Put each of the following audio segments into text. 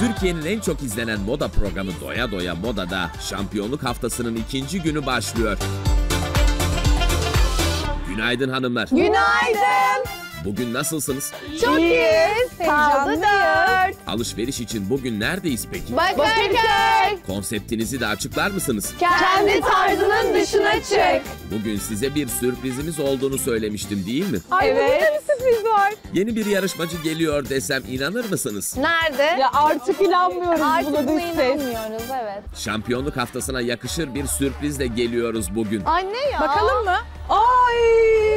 Türkiye'nin en çok izlenen moda programı Doya Doya Moda'da şampiyonluk haftasının ikinci günü başlıyor. Günaydın hanımlar. Günaydın. Bugün nasılsınız? Çok iyiyiz. Heyecanlıyız. Alışveriş için bugün neredeyiz peki? Bakırköy. Konseptinizi de açıklar mısınız? Kendi tarzının dışına çık. Bugün size bir sürprizimiz olduğunu söylemiştim değil mi? Ay, evet. Burada bir sürpriz var. Yeni bir yarışmacı geliyor desem inanır mısınız? Nerede? Ya artık inanmıyoruz. Artık buna inanmıyoruz, evet. Şampiyonluk haftasına yakışır bir sürprizle geliyoruz bugün. Anne ya. Bakalım mı? Ay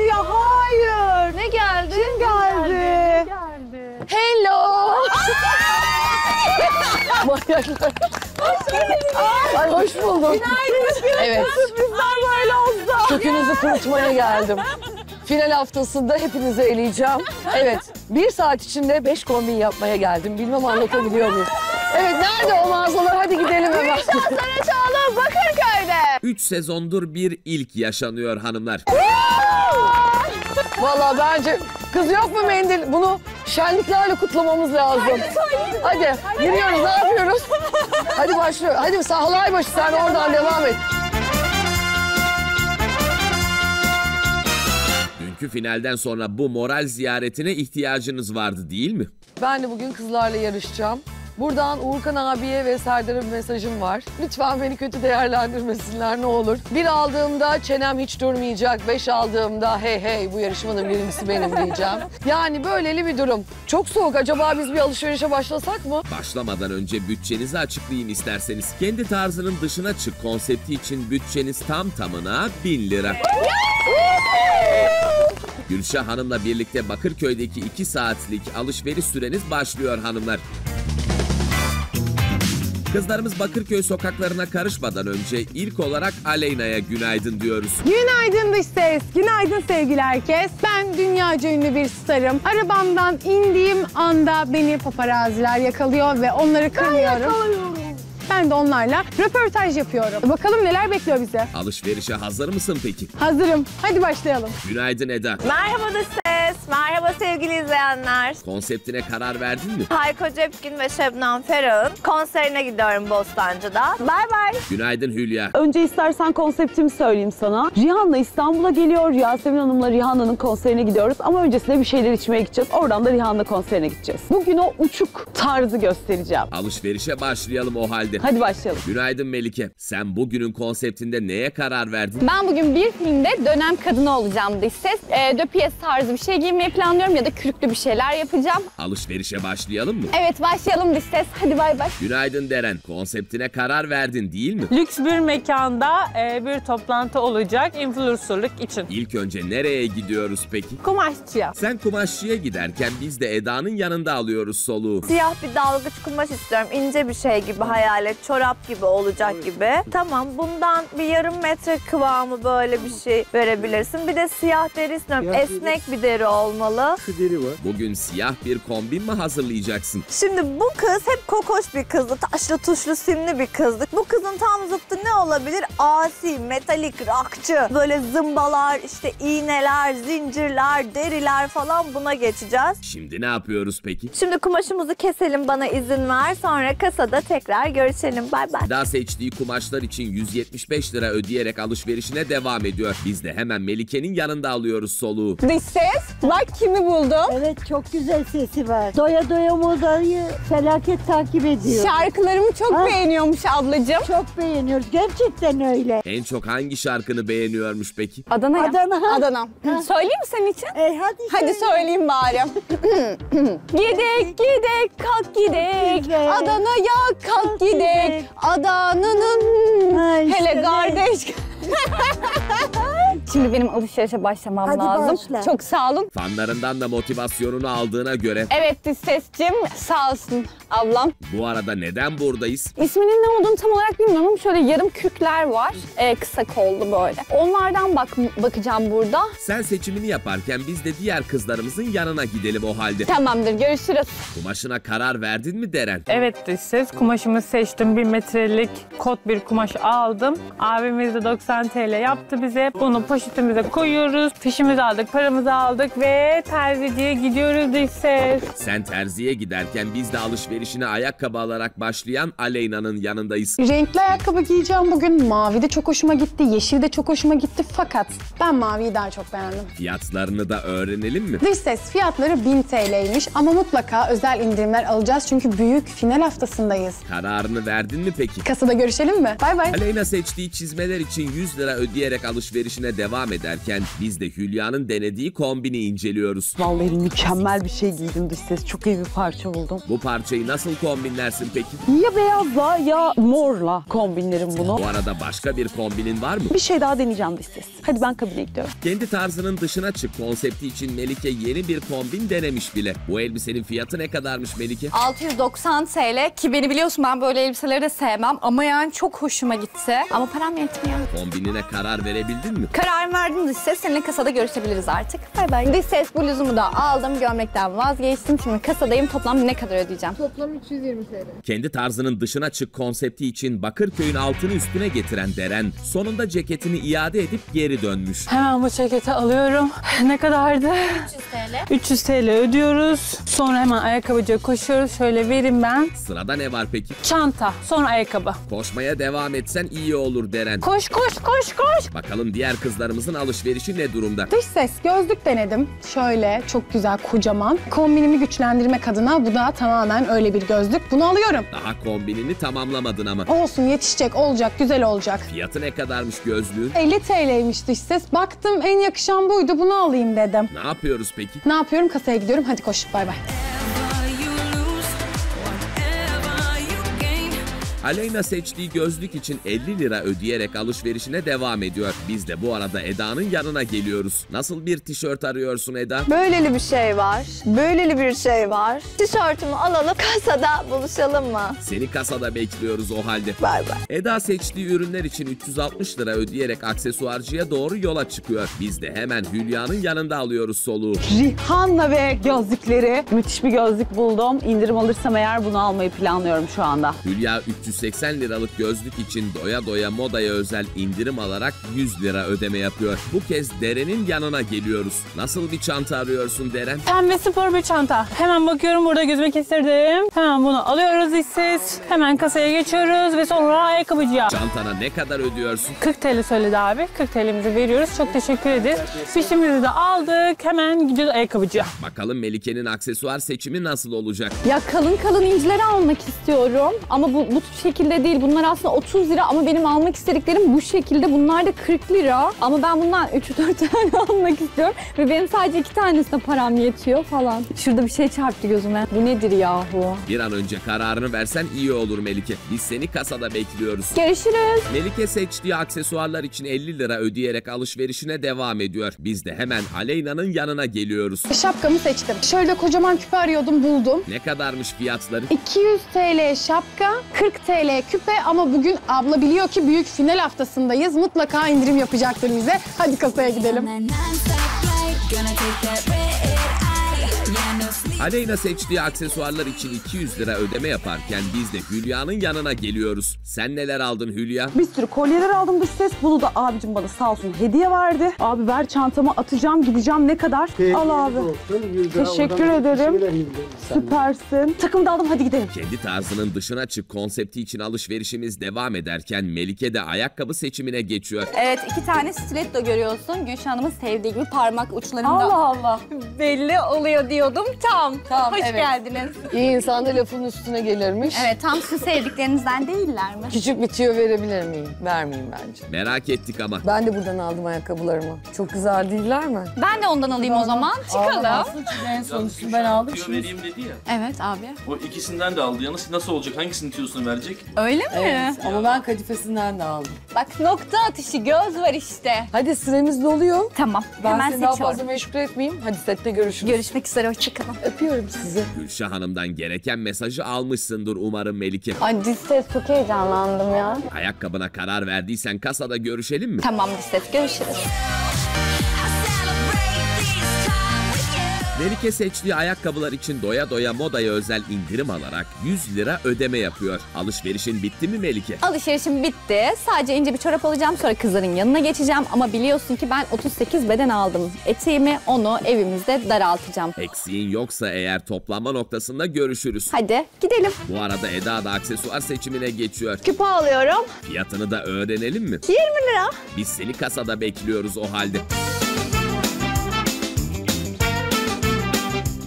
ya hayır. Ne geldi? Kim geldi? Hello. Ay, hoş buldum. Günaydın. Evet. Sürprizler böyle oldu. Kökünüzü kurutmaya geldim. Final haftasında hepinizi eleyeceğim. Evet. 1 saat içinde 5 kombin yapmaya geldim. Bilmem anlatabiliyor muyum? Evet. Nerede o mağazalar? Hadi gidelim hemen. Gülşah Saraçoğlu Bakırköy'de. 3 sezondur bir ilk yaşanıyor hanımlar. Vallahi bence... Kız yok mu mendil? Bunu şenliklerle kutlamamız lazım. Hadi yürüyoruz, ne yapıyoruz? Hadi başlıyor. Hadi sahalay başı sen oradan devam et. Dünkü finalden sonra bu moral ziyaretine ihtiyacınız vardı değil mi? Ben de bugün kızlarla yarışacağım. Buradan Uğurkan abiye ve Serdar'a bir mesajım var. Lütfen beni kötü değerlendirmesinler ne olur. 1 aldığımda çenem hiç durmayacak, 5 aldığımda hey hey bu yarışmanın birincisi benim diyeceğim. Yani böyleli bir durum. Çok soğuk, acaba biz bir alışverişe başlasak mı? Başlamadan önce bütçenizi açıklayayım isterseniz. Kendi tarzının dışına çık konsepti için bütçeniz tam tamına 1000 lira. Gülşah Hanım'la birlikte Bakırköy'deki 2 saatlik alışveriş süreniz başlıyor hanımlar. Kızlarımız Bakırköy sokaklarına karışmadan önce ilk olarak Aleyna'ya günaydın diyoruz. Günaydın dış ses, günaydın sevgili herkes. Ben dünyaca ünlü bir starım. Arabamdan indiğim anda beni paparaziler yakalıyor ve onları kırmıyorum. Ben de onlarla röportaj yapıyorum. Bakalım neler bekliyor bize. Alışverişe hazır mısın peki? Hazırım. Hadi başlayalım. Günaydın Eda. Merhaba dış ses. Merhaba sevgili izleyenler. Konseptine karar verdin mi? Hayko Cepkin ve Şebnan Ferah'ın konserine gidiyorum Bostancı'da. Bye bye. Günaydın Hülya. Önce istersen konseptimi söyleyeyim sana. Rihanna İstanbul'a geliyor. Yasemin Hanım'la Rihanna'nın konserine gidiyoruz. Ama öncesinde bir şeyler içmeye gideceğiz. Oradan da Rihanna konserine gideceğiz. Bugün o uçuk tarzı göstereceğim. Alışverişe başlayalım o halde. Hadi başlayalım. Günaydın Melike. Sen bugünün konseptinde neye karar verdin? Ben bugün bir filmde dönem kadını olacağım dış ses. Döpiyes tarzı bir şey giymeyi planlıyorum ya da kürklü bir şeyler yapacağım. Alışverişe başlayalım mı? Evet başlayalım dış ses. Hadi bay bay. Günaydın Deren. Konseptine karar verdin değil mi? Lüks bir mekanda bir toplantı olacak influencerlık için. İlk önce nereye gidiyoruz peki? Kumaşçıya. Sen kumaşçıya giderken biz de Eda'nın yanında alıyoruz soluğu. Siyah bir dalgıç kumaş istiyorum. İnce bir şey gibi hayal. Çorap gibi olacak gibi. Tamam bundan bir yarım metre kıvamı böyle bir şey verebilirsin. Bir de siyah deri istiyorum. Esnek bir deri olmalı. Şu deri var. Bugün siyah bir kombin mi hazırlayacaksın? Şimdi bu kız hep kokoş bir kızdı. Taşlı tuşlu simli bir kızdı. Bu kızın tam zıttı ne olabilir? Asi, metalik, rockçı. Böyle zımbalar, işte iğneler, zincirler, deriler falan buna geçeceğiz. Şimdi ne yapıyoruz peki? Şimdi kumaşımızı keselim bana izin ver. Sonra kasada tekrar görüşürüz. Bay bay. Daha seçtiği kumaşlar için 175 lira ödeyerek alışverişine devam ediyor. Biz de hemen Melike'nin yanında alıyoruz soluğu. Dış ses, bak kimi buldum. Evet çok güzel sesi var. Doya Doya Moda'yı felaket takip ediyor. Şarkılarımı çok beğeniyormuş ablacığım. Çok beğeniyoruz gerçekten öyle. En çok hangi şarkını beğeniyormuş peki? Adana'ya. Adana. Söyleyeyim mi senin için? Hadi söyleyeyim bari. Gidek kalk gidek. Adana'ya kalk gidek. Adana'nın hele kardeş. Şimdi benim alışverişe başlamam lazım. Başla. Çok sağ olun. Fanlarından da motivasyonunu aldığına göre. Evet dış sescim sağ olsun ablam. Bu arada neden buradayız? İsminin ne olduğunu tam olarak bilmiyorum ama şöyle yarım kürkler var. Kısa kollu böyle. Onlardan bakacağım burada. Sen seçimini yaparken biz de diğer kızlarımızın yanına gidelim o halde. Tamamdır görüşürüz. Kumaşına karar verdin mi Deren? Evet dış ses kumaşımı seçtim. 1 metrelik kot bir kumaş aldım. Abimiz de 90 TL yaptı bize. Bunu poşetimize koyuyoruz. Fişimizi aldık, paramızı aldık ve terziciye gidiyoruz dış ses. Sen terziye giderken biz de alışverişine ayakkabı alarak başlayan Aleyna'nın yanındayız. Renkli ayakkabı giyeceğim bugün. Mavi de çok hoşuma gitti, yeşil de çok hoşuma gitti fakat ben maviyi daha çok beğendim. Fiyatlarını da öğrenelim mi? Dış ses fiyatları 1000 TL'ymiş ama mutlaka özel indirimler alacağız çünkü büyük final haftasındayız. Kararını verdin mi peki? Kasada görüşelim mi? Bay bay. Aleyna seçtiği çizmeler için 100 lira ödeyerek alışverişine devam ederken biz de Hülya'nın denediği kombini inceliyoruz. Vallahi mükemmel bir şey giydim dış ses. Çok iyi bir parça buldum. Bu parçayı nasıl kombinlersin peki? Ya beyazla ya morla kombinlerim bunu. Bu arada başka bir kombinin var mı? Bir şey daha deneyeceğim dış ses. Hadi ben kabine gidiyorum. Kendi tarzının dışına çık konsepti için Melike yeni bir kombin denemiş bile. Bu elbisenin fiyatı ne kadarmış Melike? 690 TL ki beni biliyorsun ben böyle elbiseleri de sevmem ama yani çok hoşuma gitti. Ama param yetmiyor. Kombinine karar verebildin mi? Karar verdim dış ses. Seninle kasada görüşebiliriz artık. Bay bay. Dış ses bluzumu da aldım. Gömlekten vazgeçtim. Şimdi kasadayım. Toplam ne kadar ödeyeceğim? Toplam 320 TL. Kendi tarzının dışına çık konsepti için Bakırköy'ün altını üstüne getiren Deren sonunda ceketini iade edip geri dönmüş. Hemen bu ceketi alıyorum. Ne kadardı? 300 TL. 300 TL ödüyoruz. Sonra hemen ayakkabıcıya koşuyoruz. Şöyle vereyim ben. Sırada ne var peki? Çanta. Sonra ayakkabı. Koşmaya devam etsen iyi olur Deren. Koş koş koş koş. Bakalım diğer kızlarımızın alışverişi ne durumda? Dış ses gözlük denedim. Şöyle çok güzel kocaman. Kombinimi güçlendirmek adına bu da tamamen öyle bir gözlük. Bunu alıyorum. Daha kombinini tamamlamadın ama. Olsun yetişecek olacak güzel olacak. Fiyatı ne kadarmış gözlüğün? 50 TL'ymiş dış ses. Baktım en yakışan buydu bunu alayım dedim. Ne yapıyoruz peki? Ne yapıyorum kasaya gidiyorum hadi koş bay bay. Aleyna seçtiği gözlük için 50 lira ödeyerek alışverişine devam ediyor. Biz de bu arada Eda'nın yanına geliyoruz. Nasıl bir tişört arıyorsun Eda? Böyleli bir şey var. Böyleli bir şey var. Tişörtümü alalım kasada buluşalım mı? Seni kasada bekliyoruz o halde. Bay bay. Eda seçtiği ürünler için 360 lira ödeyerek aksesuarcıya doğru yola çıkıyor. Biz de hemen Hülya'nın yanında alıyoruz soluğu. Rihanna ve gözlükleri. Müthiş bir gözlük buldum. İndirim alırsam eğer bunu almayı planlıyorum şu anda. Hülya 380 liralık gözlük için Doya Doya Moda'ya özel indirim alarak 100 lira ödeme yapıyor. Bu kez Deren'in yanına geliyoruz. Nasıl bir çanta arıyorsun Deren? Pembe spor bir çanta. Hemen bakıyorum burada gözüme kestirdim. Hemen bunu alıyoruz işsiz. Hemen kasaya geçiyoruz ve sonra ayakkabıcıya. Çantana ne kadar ödüyorsun? 40 TL söyledi abi. 40 TL'mizi veriyoruz. Çok teşekkür ederiz. Fişimizi de aldık. Hemen gidiyoruz ayakkabıcıya. Bakalım Melike'nin aksesuar seçimi nasıl olacak? Ya kalın kalın incileri almak istiyorum. Ama bu şekilde değil. Bunlar aslında 30 lira ama benim almak istediklerim bu şekilde. Bunlar da 40 lira. Ama ben bundan 3-4 tane almak istiyorum. Ve benim sadece 2 tanesine param yetiyor falan. Şurada bir şey çarptı gözüme. Bu nedir yahu? Bir an önce kararını versen iyi olur Melike. Biz seni kasada bekliyoruz. Görüşürüz. Melike seçtiği aksesuarlar için 50 lira ödeyerek alışverişine devam ediyor. Biz de hemen Aleyna'nın yanına geliyoruz. Şapkamı seçtim. Şöyle kocaman küpe arıyordum buldum. Ne kadarmış fiyatları? 200 TL şapka, 40 TL küpe ama bugün abla biliyor ki büyük final haftasındayız. Mutlaka indirim yapacaktır bize. Hadi kasaya gidelim. Aleyna seçtiği aksesuarlar için 200 lira ödeme yaparken biz de Hülya'nın yanına geliyoruz. Sen neler aldın Hülya? Bir sürü kolyeler aldım dış ses. Bunu da abicim bana sağ olsun hediye verdi. Abi ver çantamı atacağım gideceğim ne kadar? Peki, al abi. Teşekkür ederim. Süpersin. Takım da aldım hadi gidelim. Kendi tarzının dışına çık konsepti için alışverişimiz devam ederken Melike de ayakkabı seçimine geçiyor. Evet 2 tane stiletto görüyorsun. Gülşah Hanım'ın sevdiği gibi parmak uçlarında. Allah Allah. Belli oluyor diyordum tam. Tamam, hoş geldiniz. İyi insan da lafın üstüne gelirmiş. Evet, tam siz sevdiklerinizden değiller mi? Küçük bir tüyo verebilir miyim? Vermeyeyim bence. Merak ettik ama. Ben de buradan aldım ayakkabılarımı. Çok güzel değiller mi? Ben de ondan alayım o zaman. Çıkalım. En sonuçta ben aldım. Tüyo vereyim dedi ya. Evet abi. O ikisinden de aldı. Yalnız nasıl olacak? Hangisinin tüyosunu verecek? Öyle mi? Evet, ama ben kadifesinden de aldım. Bak nokta atışı, göz var işte. Hadi süremiz doluyor. Tamam. Ben seni daha fazla meşgul etmeyeyim. Hadi sette görüşürüz. Görüşmek üzere. Hoşçakalın. Öpüyorum sizi. Gülşah Hanım'dan gereken mesajı almışsındır umarım Melike. Ay dış ses çok heyecanlandım ya. Ayakkabına karar verdiysen kasada görüşelim mi? Tamam dış ses görüşürüz. Melike seçtiği ayakkabılar için Doya Doya Moda'ya özel indirim alarak 100 lira ödeme yapıyor. Alışverişin bitti mi Melike? Alışverişim bitti. Sadece ince bir çorap alacağım, sonra kızların yanına geçeceğim. Ama biliyorsun ki ben 38 beden aldım. Eteğimi, onu evimizde daraltacağım. Eksiğin yoksa eğer toplanma noktasında görüşürüz. Hadi gidelim. Bu arada Eda da aksesuar seçimine geçiyor. Küpe alıyorum. Fiyatını da öğrenelim mi? 20 lira. Biz seni kasada bekliyoruz o halde.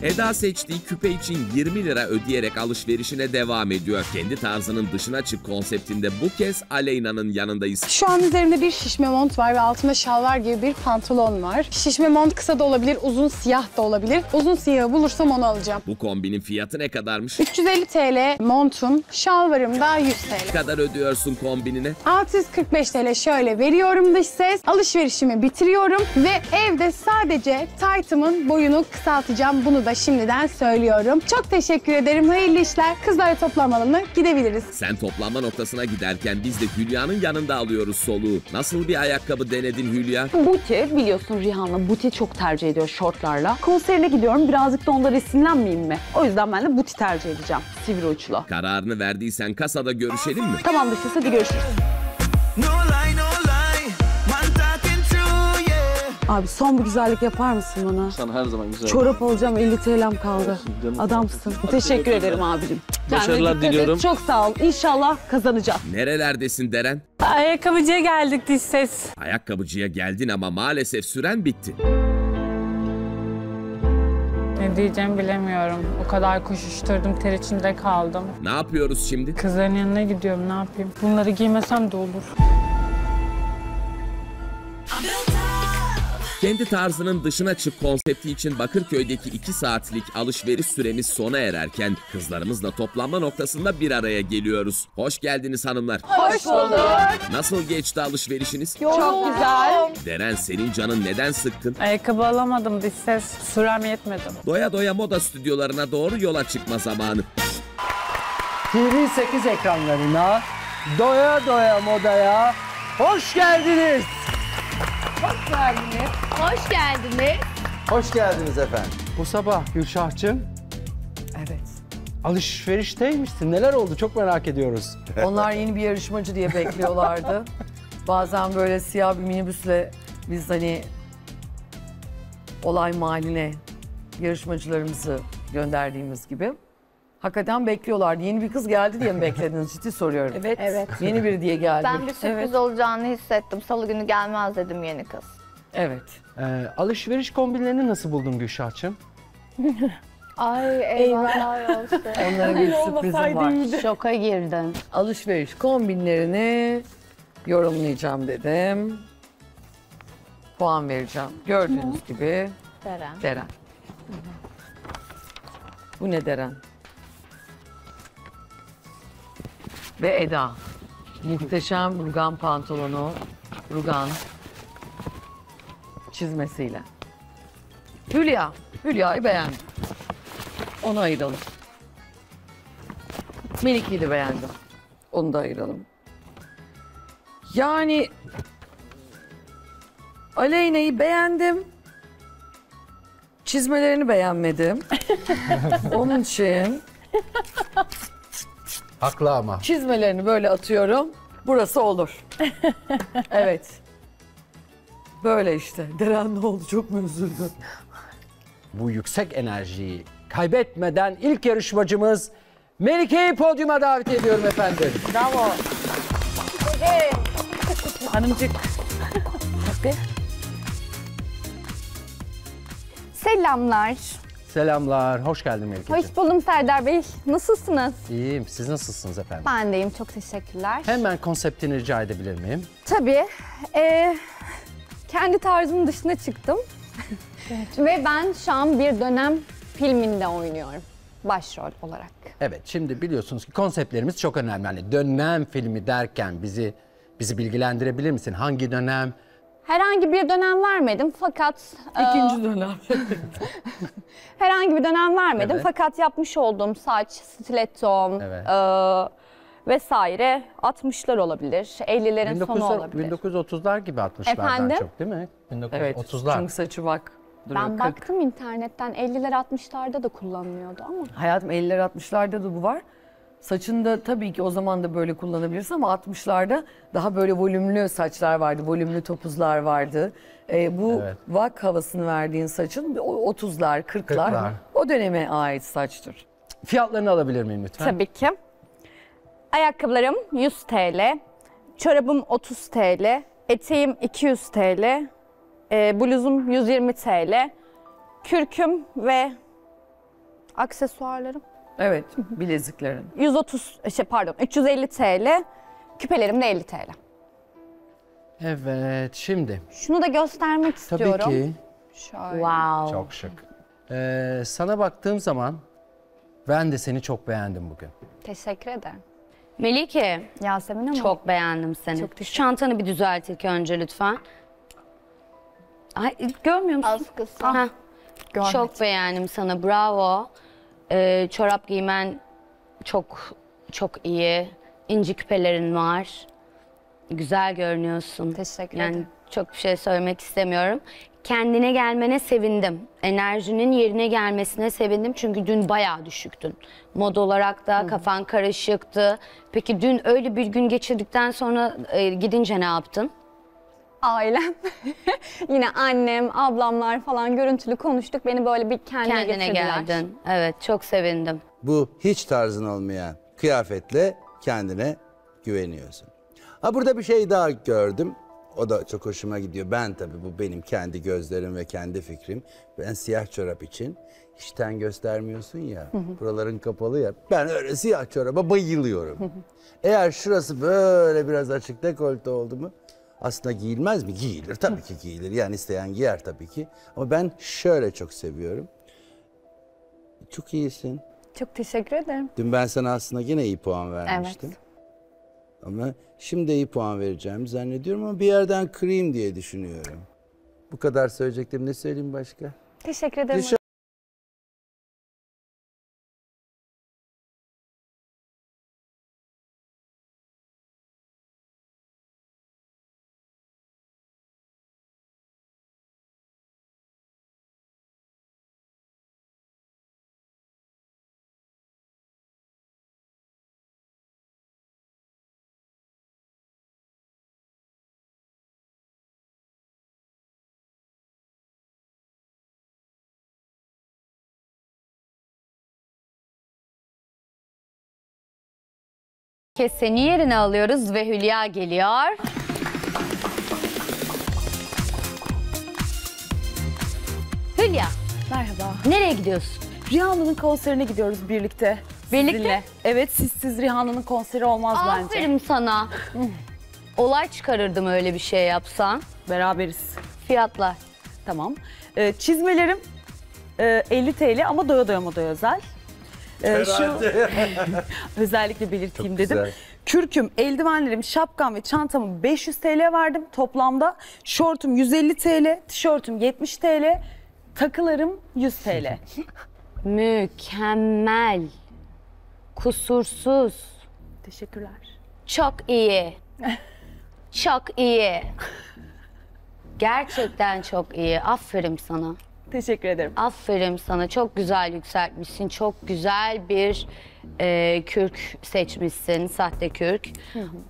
Eda seçtiği küpe için 20 lira ödeyerek alışverişine devam ediyor. Kendi tarzının dışına çık konseptinde bu kez Aleyna'nın yanındayız. Şu an üzerimde bir şişme mont var ve altında şalvar gibi bir pantolon var. Şişme mont kısa da olabilir, uzun siyah da olabilir. Uzun siyahı bulursam onu alacağım. Bu kombinin fiyatı ne kadarmış? 350 TL montum, şalvarım da 100 TL. Ne kadar ödüyorsun kombinine? 645 TL şöyle veriyorum dış ses. Alışverişimi bitiriyorum ve evde sadece taytımın boyunu kısaltacağım. Bunu da şimdiden söylüyorum. Çok teşekkür ederim. Hayırlı işler. Kızlar toplanma alanına gidebiliriz. Sen toplanma noktasına giderken biz de Hülya'nın yanında alıyoruz soluğu. Nasıl bir ayakkabı denedin Hülya? Buti, biliyorsun Rihanna buti çok tercih ediyor şortlarla. Konserine gidiyorum. Birazcık da onda resimlenmeyeyim mi? O yüzden ben de buti tercih edeceğim. Sivri uçlu. Kararını verdiysen kasada görüşelim mi? Tamam dostum, hadi görüşürüz. Abi son bir güzellik yapar mısın bana? Sana her zaman güzel. Çorap alacağım, 50 TL'm kaldı. Adamsın. Teşekkür ederim abicim. Başarılar diliyorum. Çok sağ ol. İnşallah kazanacağım. Nerelerdesin Deren? Ayakkabıcıya geldik dış ses. Ayakkabıcıya geldin ama maalesef süren bitti. Ne diyeceğim bilemiyorum. O kadar koşuşturdum, ter içinde kaldım. Ne yapıyoruz şimdi? Kızların yanına gidiyorum, ne yapayım? Bunları giymesem de olur. Kendi tarzının dışına çık konsepti için Bakırköy'deki 2 saatlik alışveriş süremiz sona ererken kızlarımızla toplanma noktasında bir araya geliyoruz. Hoş geldiniz hanımlar. Hoş bulduk. Nasıl geçti alışverişiniz? Çok güzel. Deren senin canın neden sıktın? Ayakkabı alamadım dış ses. Sürem yetmedi. Doya Doya Moda stüdyolarına doğru yola çıkma zamanı. TV8 ekranlarına Doya Doya Moda'ya hoş geldiniz. Hoş geldiniz. Hoş geldiniz. Hoş geldiniz efendim. Bu sabah Gülşah'cığım. Evet. Alışverişteymişsin. Neler oldu? Çok merak ediyoruz. Onlar yeni bir yarışmacı diye bekliyorlardı. Bazen böyle siyah bir minibüsle biz hani olay mahalline yarışmacılarımızı gönderdiğimiz gibi. Hakikaten bekliyorlardı. Yeni bir kız geldi diye mi beklediniz? Ciddi soruyorum. Evet. Evet. Yeni biri diye geldi. Ben bir sürpriz olacağını hissettim. Salı günü gelmez dedim yeni kız. Evet. Alışveriş kombinlerini nasıl buldun Gülşah'cığım? Ay eyvallah olsun. Onlara bir sürprizim var. Iyiydi. Şoka girdin. Alışveriş kombinlerini yorumlayacağım dedim. Puan vereceğim. Gördüğünüz gibi. Deren. Deren. Bu ne Deren? Ve Eda. Muhteşem rugan pantolonu, rugan çizmesiyle. Hülya, Hülya'yı beğendim. Onu ayıralım. Melike'yi de beğendim. Onu da ayıralım. Yani Aleyna'yı beğendim. Çizmelerini beğenmedim. Onun için... Haklı ama. Çizmelerini böyle atıyorum. Burası olur. Evet. Böyle işte. Deren ne oldu? Çok mu üzüldün? Bu yüksek enerjiyi kaybetmeden ilk yarışmacımız Melike'yi podyuma davet ediyorum efendim. Bravo. Hanımcık. Selamlar. Selamlar, hoş geldin Melike'ciğim. Hoş buldum Serdar Bey. Nasılsınız? İyiyim, siz nasılsınız efendim? Ben deyim, çok teşekkürler. Hemen konseptini rica edebilir miyim? Tabii. Kendi tarzımın dışına çıktım. Evet. Ve ben şu an bir dönem filminde oynuyorum. Başrol olarak. Evet, şimdi biliyorsunuz ki konseptlerimiz çok önemli. Hani dönem filmi derken bizi bilgilendirebilir misin? Hangi dönem? Herhangi bir dönem vermedim fakat... İkinci dönem. Herhangi bir dönem vermedim fakat yapmış olduğum saç, stilettom vesaire 60'lar olabilir, 50'lerin sonu olabilir. 1930'lar gibi 60'lardan çok değil mi? 1930'lar. Evet, çünkü saçı bak duruyor. Ben 40. Baktım internetten 50'ler 60'larda da kullanılıyordu ama. Hayatım 50'ler 60'larda da bu var. Saçında tabii ki o zaman da böyle kullanabilirsin ama 60'larda daha böyle volümlü saçlar vardı, volümlü topuzlar vardı. Bu evet. Vak havasını verdiğin saçın 30'lar, 40'lar o döneme ait saçtır. Fiyatlarını alabilir miyim lütfen? Tabii ki. Ayakkabılarım 100 TL, çorabım 30 TL, eteğim 200 TL, bluzum 120 TL, kürküm ve aksesuarlarım. Evet, bileziklerin. 350 TL, küpelerim de 50 TL. Evet, şimdi. Şunu da göstermek istiyorum. Tabii ki. Şöyle. Wow. Çok şık. Sana baktığım zaman ben de seni çok beğendim bugün. Teşekkür ederim. Melike, Yasemin ama çok beğendim seni. Çok teşekkür. Çantanı bir düzelt ilk önce lütfen. Ay, görmüyor musun? Az kısa. Çok beğendim sana, bravo. Çorap giymen çok iyi. İnci küpelerin var. Güzel görünüyorsun. Teşekkür ederim. Yani çok bir şey söylemek istemiyorum. Kendine gelmene sevindim. Enerjinin yerine gelmesine sevindim. Çünkü dün bayağı düşüktün. Moda olarak da kafan karışıktı. Peki dün öyle bir gün geçirdikten sonra gidince ne yaptın? Ailem, yine annem, ablamlar falan görüntülü konuştuk. Beni böyle bir kendine geldin. Evet, çok sevindim. Bu hiç tarzın olmayan kıyafetle kendine güveniyorsun. Ha, burada bir şey daha gördüm. O da çok hoşuma gidiyor. Ben tabii bu benim kendi gözlerim ve kendi fikrim. Ben siyah çorap için hiç ten göstermiyorsun ya. Buraların kapalı ya. Ben öyle siyah çoraba bayılıyorum. Eğer şurası böyle biraz açık dekolte oldu mu? Aslında giyilmez mi? Giyilir tabii ki, giyilir. Yani isteyen giyer tabii ki. Ama ben şöyle çok seviyorum. Çok iyisin. Çok teşekkür ederim. Dün ben sana aslında yine iyi puan vermiştim. Evet. Ama şimdi iyi puan vereceğimi zannediyorum ama bir yerden kırayım diye düşünüyorum. Bu kadar söyleyecektim. Ne söyleyeyim başka? Teşekkür ederim. Seni yerine alıyoruz ve Hülya geliyor. Hülya. Merhaba. Nereye gidiyorsun? Rihanna'nın konserine gidiyoruz birlikte. Birlikte? Sizinle. Evet, sizsiz Rihanna'nın konseri olmaz. Aferin bence. Aferin sana. Olay çıkarırdım öyle bir şey yapsan. Beraberiz. Fiyatlar. Tamam. Çizmelerim 50 TL ama Doya Doya Moda özel. Özellikle belirteyim dedim. Güzel. Kürküm, eldivenlerim, şapkam ve çantamı 500 TL verdim toplamda. Şortum 150 TL, tişörtüm 70 TL, takılarım 100 TL. Mükemmel. Kusursuz. Teşekkürler. Çok iyi. Çok iyi. Gerçekten çok iyi. Aferin sana. Teşekkür ederim. Aferin sana. Çok güzel yükseltmişsin. Çok güzel bir kürk seçmişsin. Sahte kürk.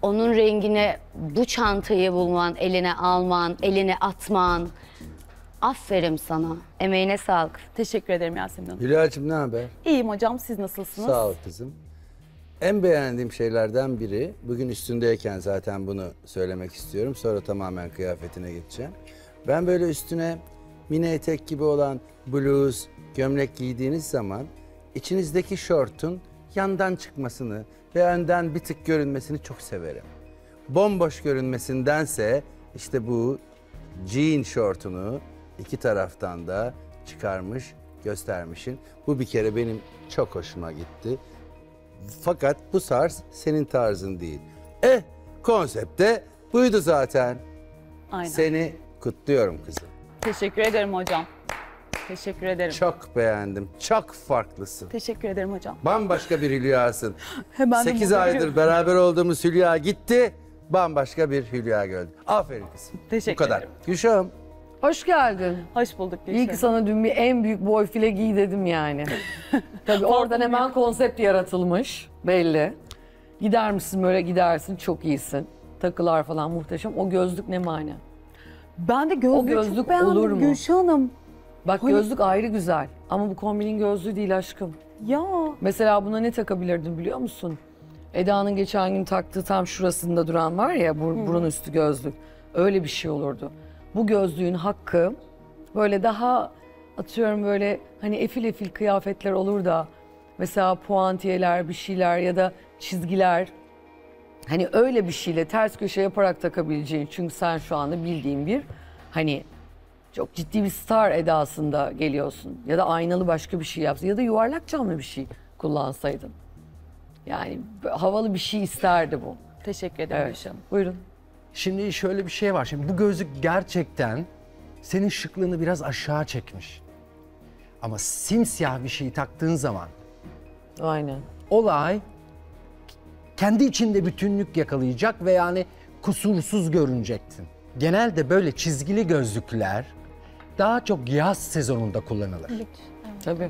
Onun rengine bu çantayı bulman, eline alman, eline atman. Aferin sana. Emeğine sağlık. Teşekkür ederim Yasemin Hanım. Hülya'cığım ne haber? İyiyim hocam. Siz nasılsınız? Sağ ol kızım. En beğendiğim şeylerden biri, bugün üstündeyken zaten bunu söylemek istiyorum. Sonra tamamen kıyafetine geçeceğim. Ben böyle üstüne mini etek gibi olan bluz, gömlek giydiğiniz zaman içinizdeki şortun yandan çıkmasını ve önden bir tık görünmesini çok severim. Bomboş görünmesindense işte bu jean şortunu iki taraftan da çıkarmış, göstermişsin. Bu bir kere benim çok hoşuma gitti. Fakat bu tarz senin tarzın değil. Konsepte buydu zaten. Aynen. Seni kutluyorum kızım. Teşekkür ederim hocam. Teşekkür ederim. Çok beğendim. Çok farklısın. Teşekkür ederim hocam. Bambaşka bir Hülya'sın. 8 aydır beraber olduğumuz Hülya gitti. Bambaşka bir Hülya gördüm. Aferin kızım. Teşekkür ederim. Bu kadar. Gülşah'ım. Hoş geldin. Hoş bulduk Gülşah. İyi ki sana dün bir en büyük boy file giy dedim yani. Tabii oradan hemen konsept yaratılmış belli. Gider misin böyle, gidersin, çok iyisin. Takılar falan muhteşem. O gözlük ne mana? Ben de gözlük çok beğendim Gülşah Hanım. Bak hani... gözlük ayrı güzel ama bu kombinin gözlüğü değil aşkım. Ya. Mesela buna ne takabilirdin biliyor musun? Eda'nın geçen gün taktığı tam şurasında duran var ya burun üstü gözlük. Öyle bir şey olurdu. Bu gözlüğün hakkı böyle daha atıyorum böyle hani efil efil kıyafetler olur da mesela puantiyeler bir şeyler ya da çizgiler hani öyle bir şeyle ters köşe yaparak takabileceğin çünkü sen şu anda bildiğin bir hani çok ciddi bir star edasında geliyorsun ya da aynalı başka bir şey yapsın ya da yuvarlak camlı bir şey kullansaydın. Yani havalı bir şey isterdi bu. Teşekkür ederim evet. Hülya Hanım. Buyurun. Şimdi şöyle bir şey var. Şimdi bu gözlük gerçekten senin şıklığını biraz aşağı çekmiş. Ama simsiyah bir şeyi taktığın zaman... Aynen. Olay kendi içinde bütünlük yakalayacak ve yani kusursuz görünecektin. Genelde böyle çizgili gözlükler daha çok yaz sezonunda kullanılır. Evet, tabii.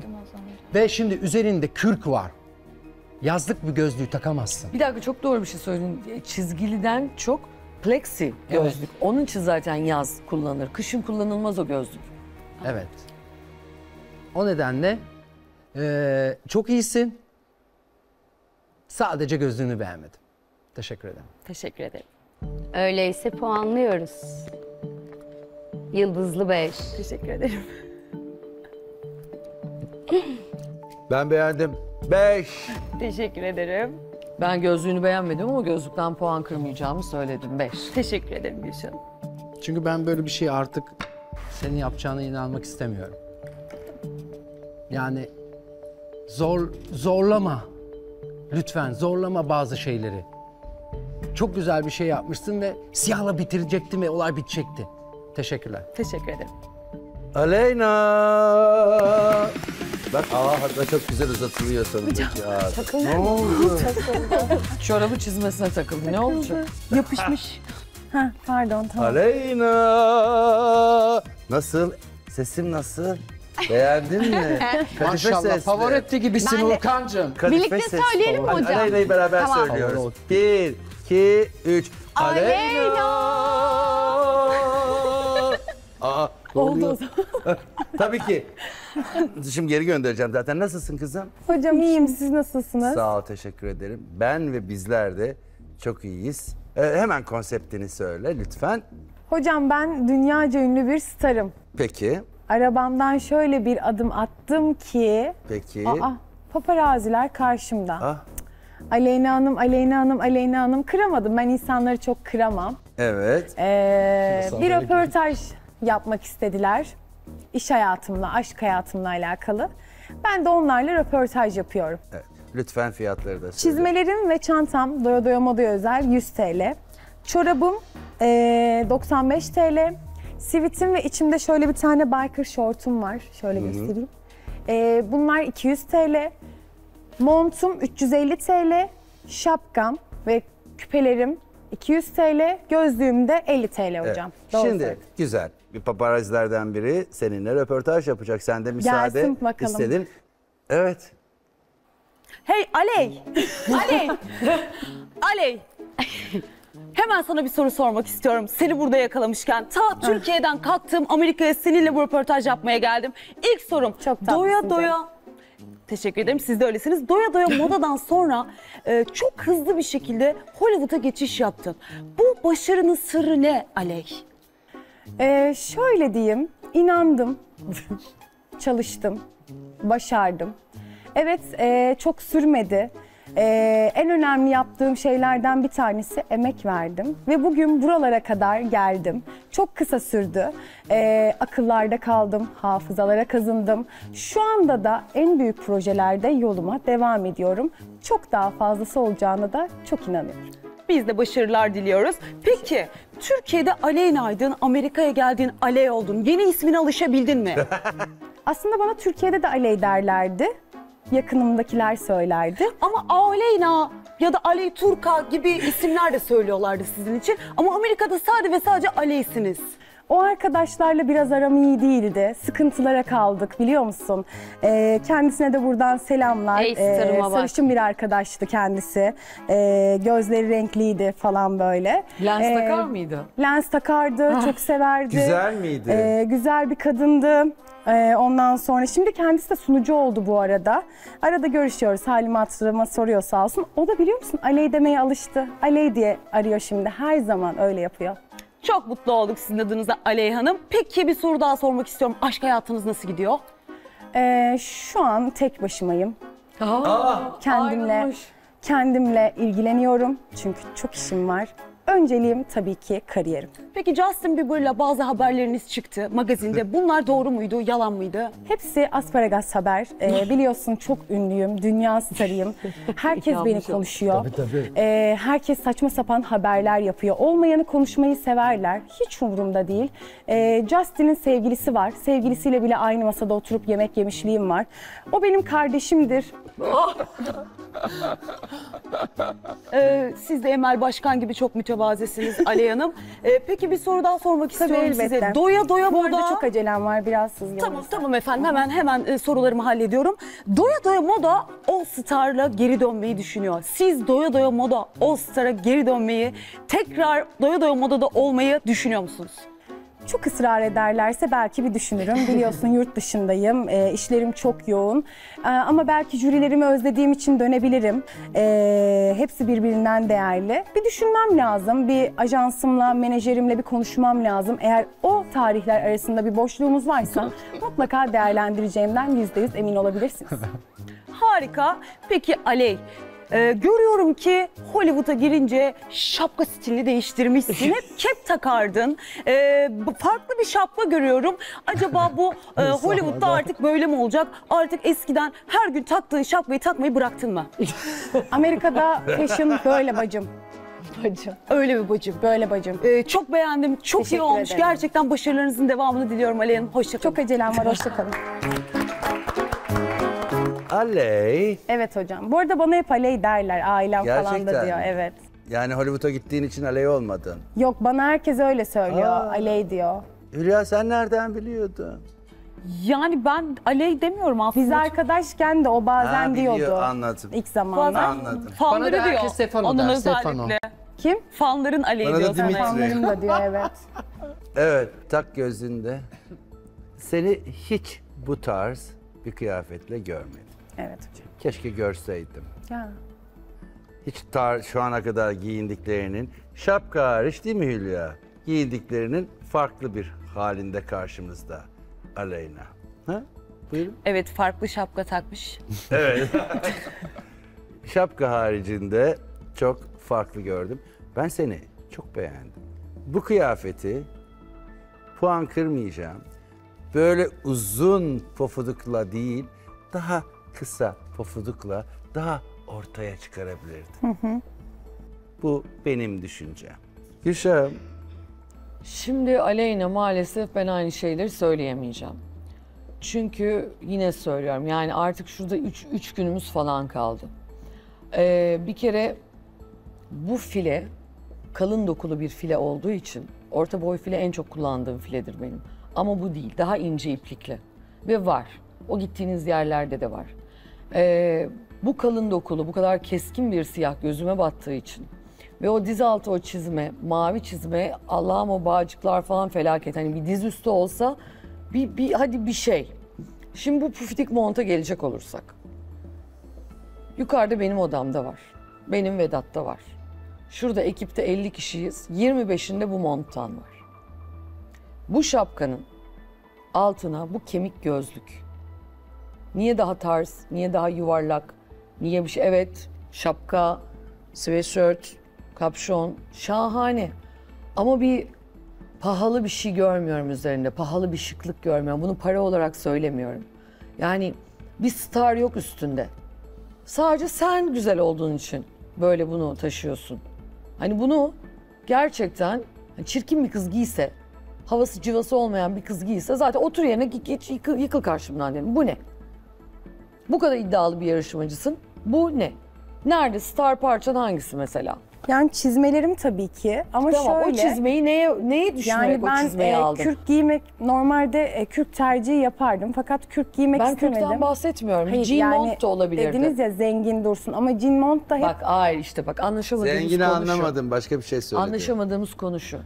Ve şimdi üzerinde kürk var. Yazlık bir gözlüğü takamazsın. Bir dakika çok doğru bir şey söyledin. Çizgiliden çok plexi gözlük. Evet. Onun için zaten yaz kullanılır. Kışın kullanılmaz o gözlük. Evet. O nedenle çok iyisin. Sadece gözlüğünü beğenmedim. Teşekkür ederim. Teşekkür ederim. Öyleyse puanlıyoruz. Yıldızlı 5. Teşekkür ederim. Ben beğendim. 5. Teşekkür ederim. Ben gözlüğünü beğenmedim ama gözlükten puan kırmayacağımı söyledim. 5. Teşekkür ederim Gülşah Hanım. Çünkü ben böyle bir şey artık senin yapacağına inanmak istemiyorum. Yani zorlama. Lütfen zorlama bazı şeyleri. Çok güzel bir şey yapmışsın ve siyahla bitirecektin ve olay bitecekti. Teşekkürler. Teşekkür ederim. Aleyna! Bak hatta çok güzel uzatılıyor sonunda. Ne oldu? Çorabı çizmesine takıldı. Ne olacak? Yapışmış. Ha pardon tamam. Aleyna! Nasıl? Sesim nasıl? Beğendin mi? Maşallah favoretti gibisin Uğurkancığım. Birlikte söyleyelim mi hocam? Aleyna'yı beraber tamam. Söylüyoruz. 1, 2, 3. Aleyna! Aa, oldu. Tabii ki. Şimdi geri göndereceğim zaten. Nasılsın kızım? Hocam iyiyim. Siz nasılsınız? Sağ ol, teşekkür ederim. Ben ve bizler de çok iyiyiz. Hemen konseptini söyle lütfen. Hocam ben dünyaca ünlü bir starım. Peki. Arabamdan şöyle bir adım attım ki... Peki. Aa, paparaziler karşımda. Ah. Aleyna Hanım kıramadım. Ben insanları çok kıramam. Evet. Bir röportaj yapmak istediler. İş hayatımla, aşk hayatımla alakalı. Ben de onlarla röportaj yapıyorum. Evet. Lütfen fiyatları da söyle. Çizmelerim ve çantam Doya Doya Moda özel 100 TL. Çorabım 95 TL. Sivitim ve içimde şöyle bir tane biker şortum var. Şöyle göstereyim. Bunlar 200 TL. Montum 350 TL. Şapkam ve küpelerim 200 TL. Gözlüğüm de 50 TL hocam. Evet. Doğru şimdi söyledim. Güzel. Bir paparazilerden biri seninle röportaj yapacak. Sen de müsaade istedin. Evet. Hey Aley. Aley. Hemen sana bir soru sormak istiyorum. Seni burada yakalamışken ta Türkiye'den kalktım Amerika'ya seninle bu röportaj yapmaya geldim. İlk sorum. Çok doya doya. Teşekkür ederim. Siz de öylesiniz. Doya Doya Moda'dan sonra çok hızlı bir şekilde Hollywood'a geçiş yaptın. Bu başarının sırrı ne Aley? Şöyle diyeyim. İnandım. Çalıştım. Başardım. Evet çok sürmedi. En önemli yaptığım şeylerden bir tanesi emek verdim ve bugün buralara kadar geldim. Çok kısa sürdü. Akıllarda kaldım, hafızalara kazındım. Şu anda da en büyük projelerde yoluma devam ediyorum. Çok daha fazlası olacağına da çok inanıyorum. Biz de başarılar diliyoruz. Peki Türkiye'de Aleyna'ydın, Amerika'ya geldin, Aley oldun. Yeni ismine alışabildin mi? Aslında bana Türkiye'de de Aley derlerdi. Yakınımdakiler söylerdi. Ama Aleyna ya da Aley Turka gibi isimler de söylüyorlardı sizin için. Ama Amerika'da sadece ve sadece Aley'siniz. O arkadaşlarla biraz aram iyi değildi. Sıkıntılara kaldık, biliyor musun? Kendisine de buradan selamlar. Sarışın bir arkadaştı kendisi. Gözleri renkliydi falan böyle. Lens takar mıydı? Lens takardı, çok severdi. Güzel miydi? Güzel bir kadındı. Ondan sonra şimdi kendisi de sunucu oldu bu arada. Arada görüşüyoruz, halimi hatırıma soruyor sağ olsun. O da biliyor musun Aley demeye alıştı. Aley diye arıyor şimdi, her zaman öyle yapıyor. Çok mutlu olduk sizin adınıza Aley Hanım. Peki bir soru daha sormak istiyorum. Aşk hayatınız nasıl gidiyor? Şu an tek başımayım. Kendimle ilgileniyorum çünkü çok işim var. Önceliğim tabii ki kariyerim. Peki Justin Bieber'la bazı haberleriniz çıktı magazinde. Bunlar doğru muydu, yalan mıydı? Hepsi asparagas haber. Biliyorsun çok ünlüyüm, dünya starıyım. Herkes beni konuşuyor. Tabii. Herkes saçma sapan haberler yapıyor. Olmayanı konuşmayı severler. Hiç umurumda değil. Justin'in sevgilisi var. Sevgilisiyle bile aynı masada oturup yemek yemişliğim var. O benim kardeşimdir. Siz de Emel Başkan gibi çok mütevazesiniz Aley Hanım. Peki bir soru daha sormak istiyorum size. Doya Doya Moda. Bu arada çok acelem var, biraz siz gelin. Tamam efendim, hemen sorularımı hallediyorum. Doya Doya Moda All Star'la geri dönmeyi düşünüyor. Siz Doya Doya Moda All Star'a geri dönmeyi, tekrar Doya Doya Moda'da olmayı düşünüyor musunuz? Çok ısrar ederlerse belki bir düşünürüm. Biliyorsun yurt dışındayım, işlerim çok yoğun. Ama belki jürilerimi özlediğim için dönebilirim. Hepsi birbirinden değerli. Bir düşünmem lazım, bir ajansımla, menajerimle bir konuşmam lazım. Eğer o tarihler arasında bir boşluğumuz varsa mutlaka değerlendireceğimden %100 emin olabilirsiniz. Harika. Peki Aley, görüyorum ki Hollywood'a girince şapka stilini değiştirmişsin. Hep kep takardın. Farklı bir şapka görüyorum. Acaba bu Hollywood'da artık böyle mi olacak? Artık eskiden her gün taktığın şapkayı takmayı bıraktın mı? Amerika'da fashion böyle bacım. Öyle bir bacım. Böyle bacım. Çok beğendim. Çok teşekkür iyi olmuş. Ederim. Gerçekten başarılarınızın devamını diliyorum Aley Hanım. Hoşçakalın. Çok acelem var. Hoşçakalın. Aley. Evet hocam. Bu arada bana hep Aley derler. Ailem gerçekten falan da diyor. Evet. Yani Hollywood'a gittiğin için Aley olmadın. Yok, bana herkes öyle söylüyor. Aley diyor. Hülya, sen nereden biliyordun? Yani ben Aley demiyorum aslında. Biz arkadaşken de o bazen diyordu. Anladım. İlk zamanlarda. Anladım. Fanları bana da herkes Stefano der. Stefano. Kim? Fanların Aley diyor. Bana da Dimitri. Fanların da diyor, evet. Evet. Tak gözünde. Seni hiç bu tarz bir kıyafetle görmedim. Evet hocam. Keşke görseydim. Ya. Hiç şu ana kadar giyindiklerinin, şapka hariç değil mi Hülya? Giyindiklerinin farklı bir halinde karşımızda Aleyna. Ha? Buyurun. Evet, farklı şapka takmış. Evet. Şapka haricinde çok farklı gördüm. Ben seni çok beğendim. Bu kıyafeti puan kırmayacağım. Böyle uzun pofudukla değil, daha kısa pofudukla daha ortaya çıkarabilirdin. Bu benim düşüncem. Gülşah'ım. Şimdi Aleyna, maalesef ben aynı şeyleri söyleyemeyeceğim. Çünkü yine söylüyorum, yani artık şurada üç günümüz falan kaldı. Bir kere bu file kalın dokulu bir file olduğu için, orta boy file en çok kullandığım filedir benim. Ama bu değil, daha ince iplikli ve var. O gittiğiniz yerlerde de var. Bu kalın dokulu, bu kadar keskin bir siyah gözüme battığı için ve o diz altı, o çizme, mavi çizme, Allah'ım o bağcıklar falan felaket. Hani bir diz üstü olsa hadi bir şey. Şimdi bu pufidik monta gelecek olursak. Yukarıda benim odamda var. Benim Vedat'ta var. Şurada ekipte 50 kişiyiz. 25'inde bu monttan var. Bu şapkanın altına bu kemik gözlük. Niye daha tarz, niye daha yuvarlak, niye bir şey? Evet, şapka, sweatshirt, kapşon, şahane. Ama bir pahalı bir şey görmüyorum üzerinde, pahalı bir şıklık görmüyorum. Bunu para olarak söylemiyorum. Yani bir star yok üstünde. Sadece sen güzel olduğun için böyle bunu taşıyorsun. Hani bunu gerçekten çirkin bir kız giyse, havası cıvası olmayan bir kız giyse zaten otur yerine, yıkıl karşımdan derim. Bu ne? Bu kadar iddialı bir yarışmacısın. Bu ne? Nerede? Star parçan hangisi mesela? Yani çizmelerim tabii ki ama tamam, şöyle. O çizmeyi neye düşünerek yani ben, o çizmeyi aldın? Kürk giymek, normalde kürk tercihi yapardım fakat kürk giymek istemedim. Ben kürkten bahsetmiyorum. Hayır, jean yani, mont da olabilirdi. Dediniz ya zengin dursun ama jean mont da hep. Bak hayır işte bak anlaşamadığımız konuşu. Zengini anlamadım, başka bir şey söyledim. Anlaşamadığımız konuşu.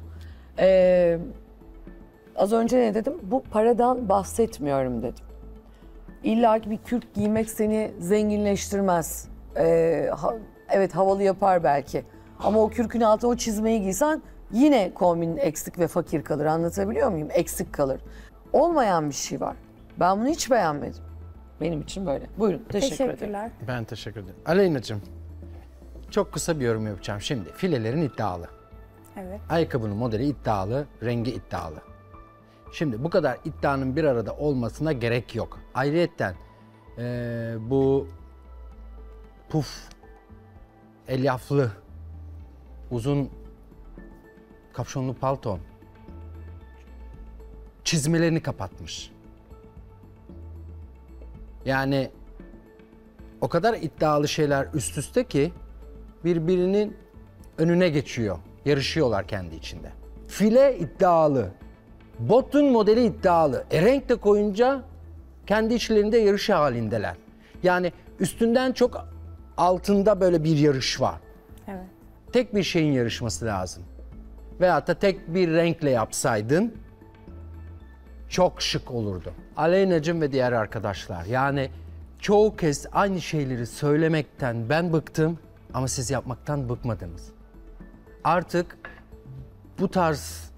Az önce ne dedim? Bu paradan bahsetmiyorum dedim. İlla ki bir kürk giymek seni zenginleştirmez. Evet havalı yapar belki. Ama o kürkün altına o çizmeyi giysen yine kombinin eksik ve fakir kalır. Anlatabiliyor muyum? Eksik kalır. Olmayan bir şey var. Ben bunu hiç beğenmedim. Benim için böyle. Buyurun. Teşekkürler. Ben teşekkür ederim. Aleyna'cığım, çok kısa bir yorum yapacağım şimdi. Filelerin iddialı. Evet. Ayakkabının modeli iddialı, rengi iddialı. Şimdi bu kadar iddianın bir arada olmasına gerek yok. Ayrıyeten bu puf, elyaflı, uzun kapşonlu palton çizmelerini kapatmış. Yani o kadar iddialı şeyler üst üste ki birbirinin önüne geçiyor. Yarışıyorlar kendi içinde. File iddialı. Botun modeli iddialı. Renk de koyunca kendi içlerinde yarış halindeler. Yani üstünden çok altında böyle bir yarış var. Evet. Tek bir şeyin yarışması lazım. Veyahut da tek bir renkle yapsaydın çok şık olurdu. Aleyna'cığım ve diğer arkadaşlar, yani çoğu kez aynı şeyleri söylemekten ben bıktım ama siz yapmaktan bıkmadınız. Artık bu tarz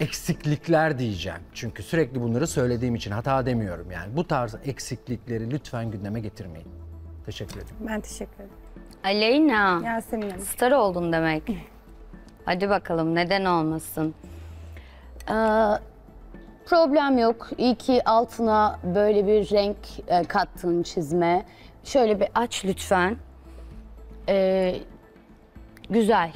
eksiklikler diyeceğim. Çünkü sürekli bunları söylediğim için hata demiyorum yani. Bu tarz eksiklikleri lütfen gündeme getirmeyin. Teşekkür ederim. Ben teşekkür ederim. Aleyna. Yasemin Hanım. Star oldun demek. Hadi bakalım, neden olmasın. Problem yok. İyi ki altına böyle bir renk kattın çizme. Şöyle bir aç lütfen. Güzel.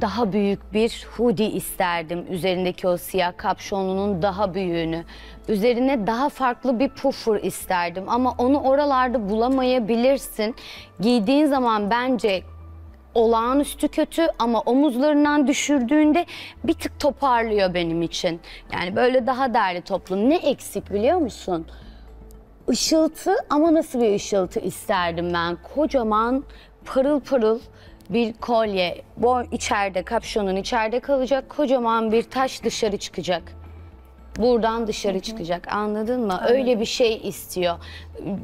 Daha büyük bir hoodie isterdim. Üzerindeki o siyah kapşonunun daha büyüğünü. Üzerine daha farklı bir puffer isterdim. Ama onu oralarda bulamayabilirsin. Giydiğin zaman bence olağanüstü kötü ama omuzlarından düşürdüğünde bir tık toparlıyor benim için. Yani böyle daha derli toplu. Ne eksik biliyor musun? Işıltı, ama nasıl bir ışıltı isterdim ben. Kocaman, pırıl pırıl bir kolye, boy içeride, kapşonun içeride kalacak, kocaman bir taş dışarı çıkacak. Buradan dışarı çıkacak, anladın mı? Anladım. Öyle bir şey istiyor.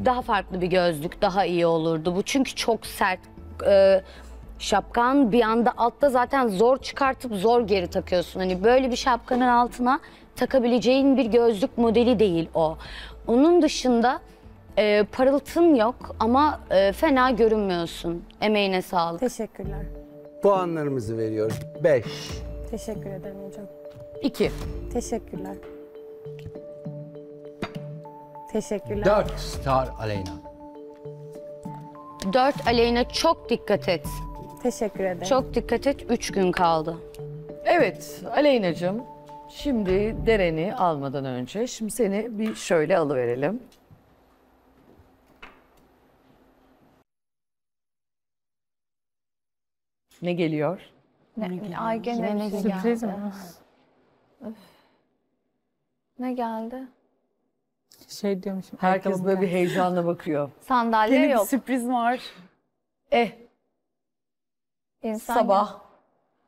Daha farklı bir gözlük, daha iyi olurdu bu. Çünkü çok sert şapkan bir anda altta zaten zor çıkartıp zor geri takıyorsun. Hani böyle bir şapkanın altına takabileceğin bir gözlük modeli değil o. Onun dışında... parıltın yok ama fena görünmüyorsun. Emeğine sağlık. Teşekkürler. Puanlarımızı veriyoruz. 5. Teşekkür ederim hocam. 2. Teşekkürler. Teşekkürler. 4 star Aleyna. 4 Aleyna, çok dikkat et. Teşekkür ederim. Çok dikkat et. 3 gün kaldı. Evet Aleyna'cığım, şimdi Deren'i almadan önce şimdi seni bir şöyle alıverelim. Ne geliyor? Ay gene ne sürpriz geldi. Mi? Öf. Ne geldi? Şey diyormuşum. Herkes böyle bir heyecanla bakıyor. Sandalye yeni yok. Bir sürpriz var. İnsan sabah yok.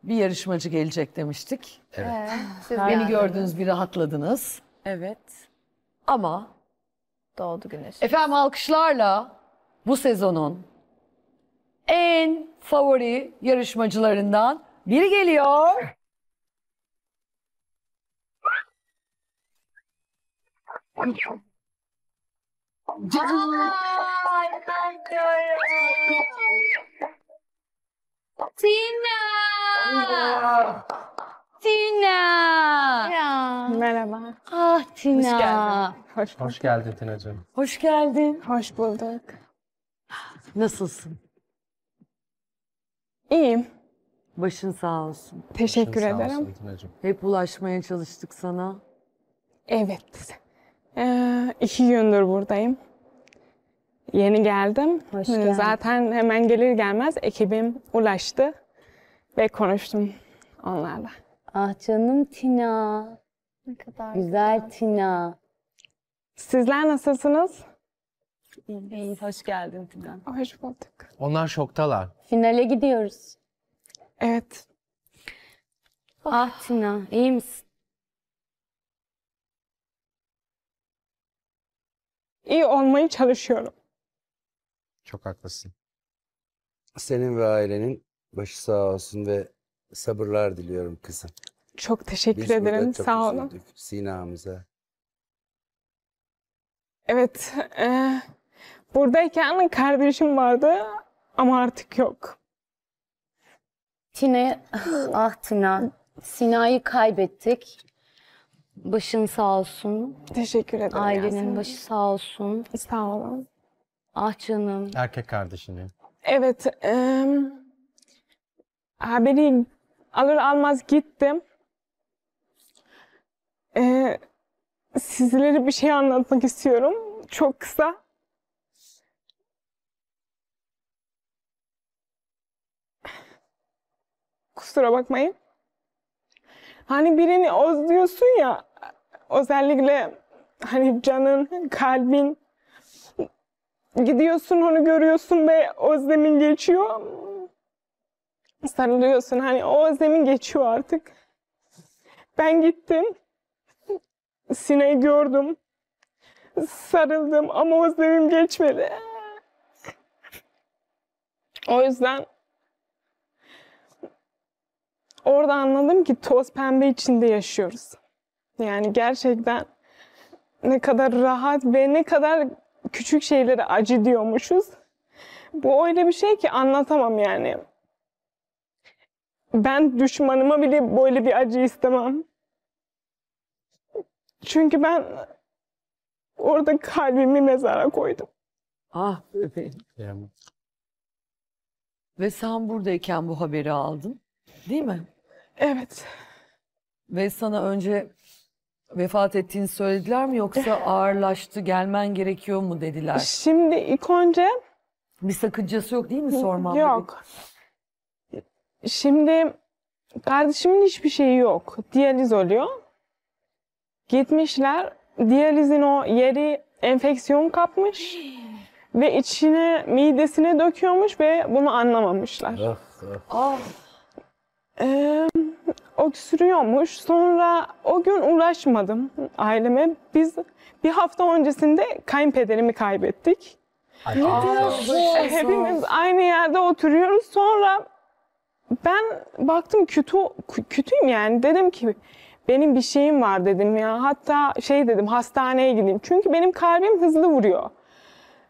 Bir yarışmacı gelecek demiştik. Evet. Siz beni gördünüz, bir rahatladınız. Evet. Ama doğdu güneş. Efendim, alkışlarla bu sezonun en favori yarışmacılarından biri geliyor. Tina! Tina! Ya. Merhaba. Ah Tina. Hoş geldin. Hoş geldin Tina'cığım. Hoş geldin. Hoş bulduk. Nasılsın? İyiyim. Başın sağ olsun. Teşekkür ederim. Hep ulaşmaya çalıştık sana. Evet. 2 gündür buradayım. Yeni geldim. Hoş geldin. Zaten hemen gelir gelmez ekibim ulaştı ve konuştum onlarla. Ah canım Tina. Ne kadar güzel Tina. Sizler nasılsınız? İyiyiz. Hoş geldin Tina. Hoş bulduk. Onlar şoktalar. Finale gidiyoruz. Evet. Oh. Ah Tina, iyi misin? İyi olmaya çalışıyorum. Çok haklısın. Senin ve ailenin başı sağ olsun ve sabırlar diliyorum kızım. Çok teşekkür ederim. Çok sağ olun. Sina'mıza. Evet. Buradayken kardeşim vardı ama artık yok. Tina, ah Tina. Sina'yı kaybettik. Başın sağ olsun. Teşekkür ederim. Ailenin Yasemin. Başı sağ olsun. Sağ olun. Ah canım. Erkek kardeşini. Evet. Haberi alır almaz gittim. Sizlere bir şey anlatmak istiyorum. Çok kısa. Kusura bakmayın. Hani birini özlüyorsun ya, özellikle hani canın, kalbin, gidiyorsun onu görüyorsun ve özlemin geçiyor, sarılıyorsun, hani o özlemin geçiyor artık. Ben gittim, Sina'yı gördüm, sarıldım ama özlemim geçmedi. O yüzden... Orada anladım ki toz pembe içinde yaşıyoruz. Yani gerçekten ne kadar rahat ve ne kadar küçük şeylere acı diyormuşuz. Bu öyle bir şey ki anlatamam yani. Ben düşmanıma bile böyle bir acı istemem. Çünkü ben orada kalbimi mezara koydum. Ah bebeğim. Ve sen buradayken bu haberi aldın. Değil mi? Evet. Ve sana önce vefat ettiğini söylediler mi yoksa ağırlaştı, gelmen gerekiyor mu dediler? Şimdi ilk önce... Bir sakıncası yok değil mi sormam? Yok. Gibi. Şimdi kardeşimin hiçbir şeyi yok. Diyaliz oluyor. Gitmişler. Diyalizin o yeri enfeksiyon kapmış. Ve içine, midesine döküyormuş ve bunu anlamamışlar. Ah. Ah. Öksürüyormuş. Sonra o gün uğraşmadım aileme. Biz bir hafta öncesinde kayınpederimi kaybettik. Ay, hepimiz aynı yerde oturuyoruz. Sonra ben baktım kötüyüm yani. Dedim ki benim bir şeyim var dedim ya. Hatta şey dedim, hastaneye gideyim. Çünkü benim kalbim hızlı vuruyor.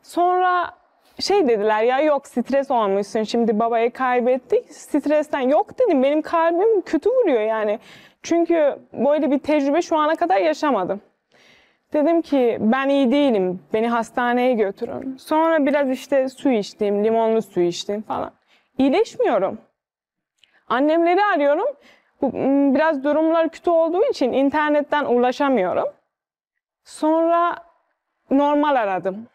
Sonra şey dediler ya, yok stres olmuşsun, şimdi babayı kaybettik stresten. Yok dedim, benim kalbim kötü vuruyor yani. Çünkü böyle bir tecrübe şu ana kadar yaşamadım. Dedim ki ben iyi değilim, beni hastaneye götürün. Sonra biraz işte su içtim, limonlu su içtim falan. İyileşmiyorum. Annemleri arıyorum. Biraz durumlar kötü olduğu için internetten ulaşamıyorum. Sonra normal aradım.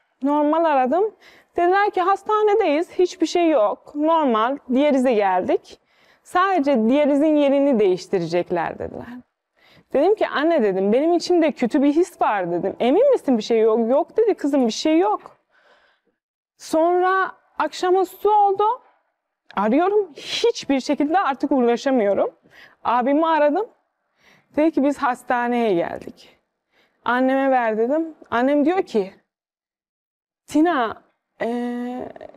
Dediler ki hastanedeyiz, hiçbir şey yok, normal, diyalize geldik. Sadece diyalizin yerini değiştirecekler dediler. Dedim ki anne dedim, benim içimde kötü bir his var dedim. Emin misin bir şey yok? Yok dedi kızım, bir şey yok. Sonra akşamüstü oldu, arıyorum, hiçbir şekilde artık ulaşamıyorum. Abimi aradım, dedi ki biz hastaneye geldik. Anneme ver dedim, annem diyor ki, Tina,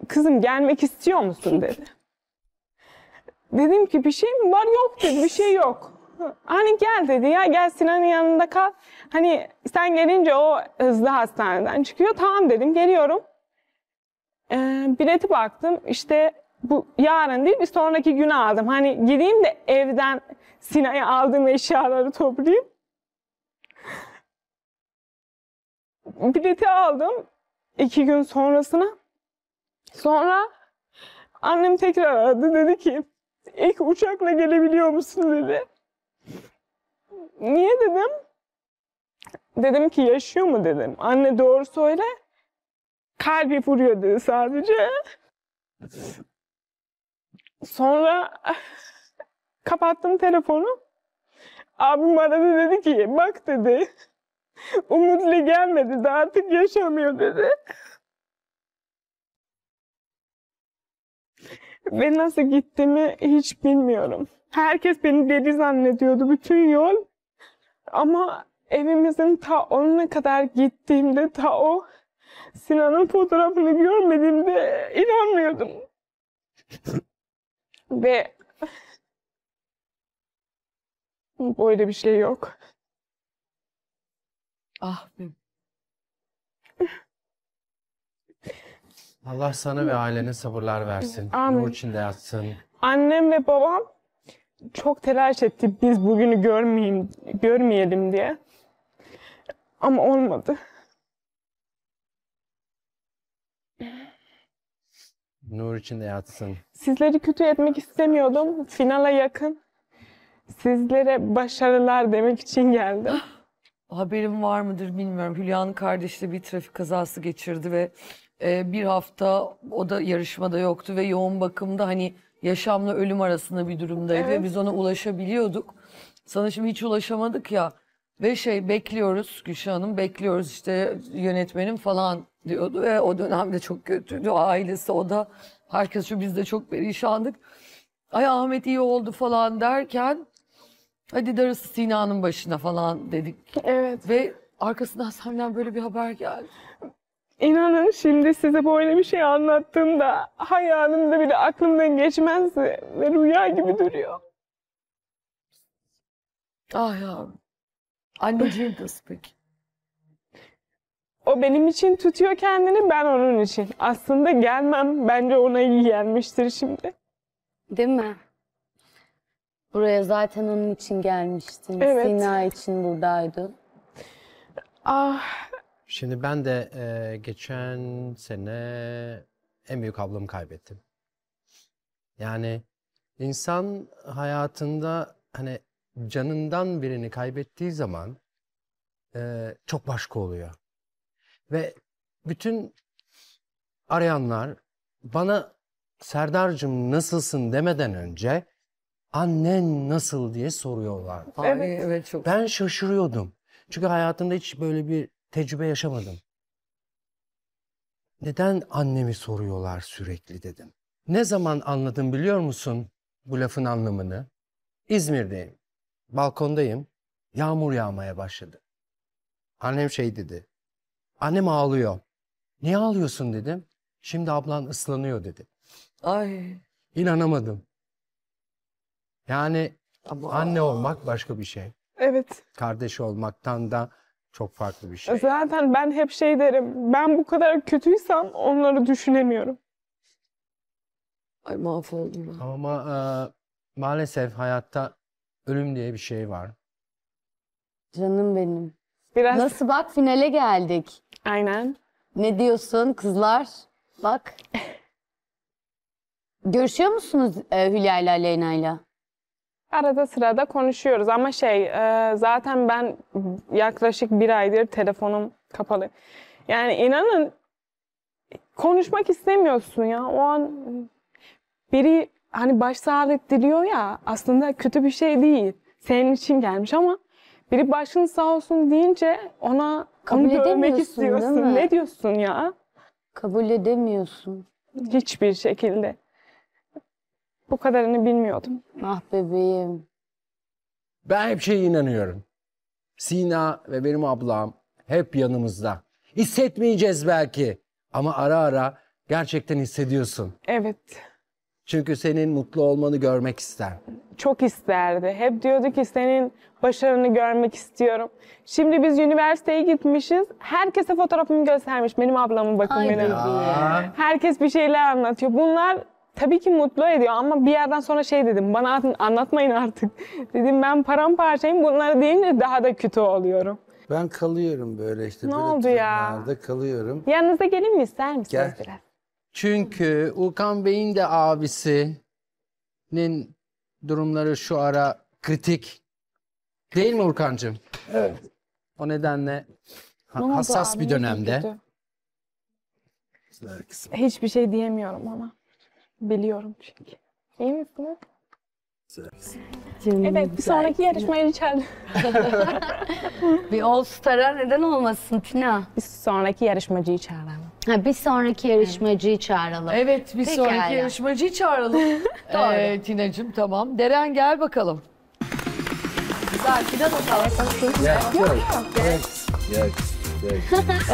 kızım gelmek istiyor musun dedi. Dedim ki bir şey mi var? Yok dedi, bir şey yok. Hani gel dedi ya, gel Sinan'ın yanında kal. Hani sen gelince o hızlı hastaneden çıkıyor. Tamam dedim, geliyorum. Bileti baktım işte bu yarın değil bir sonraki güne aldım. Hani gideyim de evden Sinan'a aldığım eşyaları toplayayım. Bileti aldım. 2 gün sonrasına. Sonra annem tekrar aradı, dedi ki ilk uçakla gelebiliyor musun dedi. Niye dedim. Dedim ki yaşıyor mu dedim. Anne doğru söyle. kalbi vuruyordu sadece. Sonra kapattım telefonu. Abim aradı, dedi ki bak dedi, Umut'la gelmedi de artık yaşamıyor dedi. Ve nasıl gittiğimi hiç bilmiyorum. Herkes beni deli zannediyordu bütün yol. Ama evimizin ta onuna kadar gittiğimde, ta o Sina'nın fotoğrafını görmediğimde inanmıyordum. Ve böyle bir şey yok. Ah be. Allah sana ve ailene sabırlar versin. Amin. Nur içinde yatsın. Annem ve babam çok telaş etti biz bugünü görmeyelim diye. Ama olmadı. Nur içinde yatsın. Sizleri kötü etmek istemiyordum. Finala yakın sizlere başarılar demek için geldim. Haberim var mıdır bilmiyorum. Hülya'nın kardeşi bir trafik kazası geçirdi ve bir hafta o da yarışmada yoktu ve yoğun bakımda, hani yaşamla ölüm arasında bir durumdaydı. Evet. Ve biz ona ulaşabiliyorduk. Sana şimdi hiç ulaşamadık ya. Ve bekliyoruz Gülşah Hanım, bekliyoruz işte yönetmenim falan diyordu. Ve o dönemde çok kötüydü, ailesi, o da, herkes, şu biz de çok perişandık. Ay Ahmet iyi oldu falan derken hadi darısı Sina'nın başına falan dedik. Evet. Ve arkasından senden böyle bir haber geldi. İnanın şimdi size böyle bir şey anlattığımda hayalimde bile aklımdan geçmezdi ve rüya gibi duruyor. Ah yavrum. Anneciğim kız peki? O benim için tutuyor kendini, ben onun için. Aslında gelmem bence ona iyi gelmiştir şimdi. Değil mi? Buraya zaten onun için gelmiştin. Evet. Sina için buradaydın. Ah... Şimdi ben de geçen sene en büyük ablamı kaybettim. Yani insan hayatında hani canından birini kaybettiği zaman çok başka oluyor. Ve bütün arayanlar bana Serdar'cığım nasılsın demeden önce annen nasıl diye soruyorlar. Evet, evet, çok. Ben şaşırıyordum. Çünkü hayatımda hiç böyle bir tecrübe yaşamadım. Neden annemi soruyorlar sürekli dedim. Ne zaman anladım biliyor musun bu lafın anlamını? İzmir'deyim. Balkondayım. Yağmur yağmaya başladı. Annem dedi. Annem ağlıyor. Niye ağlıyorsun dedim. Şimdi ablan ıslanıyor dedi. Ay. İnanamadım. Yani ama anne olmak başka bir şey. Evet. Kardeş olmaktan da çok farklı bir şey. Zaten ben hep derim, ben bu kadar kötüysem onları düşünemiyorum. Ay mahvoldum ben. Ama maalesef hayatta ölüm diye bir şey var. Canım benim. Biraz... Nasıl bak, finale geldik. Aynen. Ne diyorsun kızlar? Bak. Görüşüyor musunuz Hülya ile Aleyna'yla? Arada sırada konuşuyoruz ama zaten ben yaklaşık bir aydır telefonum kapalı. Yani inanın konuşmak istemiyorsun ya. O an biri hani başsağlık diliyor ya, aslında kötü bir şey değil. Senin için gelmiş ama biri başın sağ olsun deyince ona kabul edemiyorsun, istiyorsun. Değil mi? Ne diyorsun ya? Kabul edemiyorsun. Hiçbir şekilde. Bu kadarını bilmiyordum. Ah bebeğim. Ben hep inanıyorum. Sina ve benim ablam hep yanımızda. Hissetmeyeceğiz belki. Ama ara ara gerçekten hissediyorsun. Evet. Çünkü senin mutlu olmanı görmek ister. Çok isterdi. Hep diyordu ki senin başarını görmek istiyorum. Şimdi biz üniversiteye gitmişiz. Herkese fotoğrafımı göstermiş. Benim ablamın bakımını. Herkes bir şeyler anlatıyor. Bunlar... Tabii ki mutlu ediyor ama bir yerden sonra dedim, bana anlatmayın artık. Dedim ben paramparçayım, bunları deyince daha da kötü oluyorum. Ben kalıyorum böyle ne böyle oldu ya? Kalıyorum. Yanınıza gelin mi, ister misiniz biraz? Çünkü Uğurkan Bey'in de abisinin durumları şu ara kritik. Değil mi Uğurkancığım? Evet. O nedenle hassas bir dönemde. Güzel kızım. Hiçbir şey diyemiyorum ama. Biliyorum çünkü. İyi misiniz? Güzel kızım. Evet, bir sonraki yarışmaya rica bir All Star'a neden olmasın Tina? Bir sonraki yarışmacıyı çağıralım. Ha, bir sonraki yarışmacıyı çağıralım. Evet, bir sonraki yarışmacıyı çağıralım. Tina'cığım tamam. Deren gel bakalım. Güzel, Tina da sağlasın.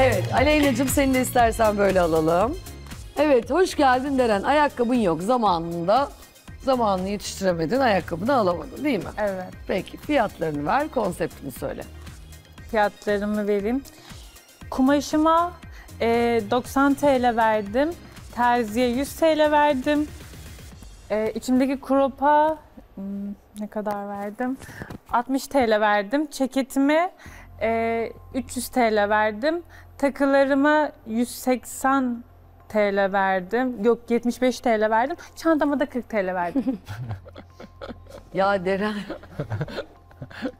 Evet, Aleyna'cığım seni de istersen böyle alalım. Evet, hoş geldin Deren. Ayakkabın yok zamanında. Zamanını yetiştiremedin, ayakkabını alamadın değil mi? Evet. Peki, fiyatlarını ver, konseptini söyle. Fiyatlarımı vereyim. Kumaşıma 90 TL verdim, terziye 100 TL verdim. İçimdeki kropa ne kadar verdim? 60 TL verdim. Ceketime 300 TL verdim. Takılarıma 180 TL verdim. Yok 75 TL verdim. Çantama da 40 TL verdim. Ya Deren.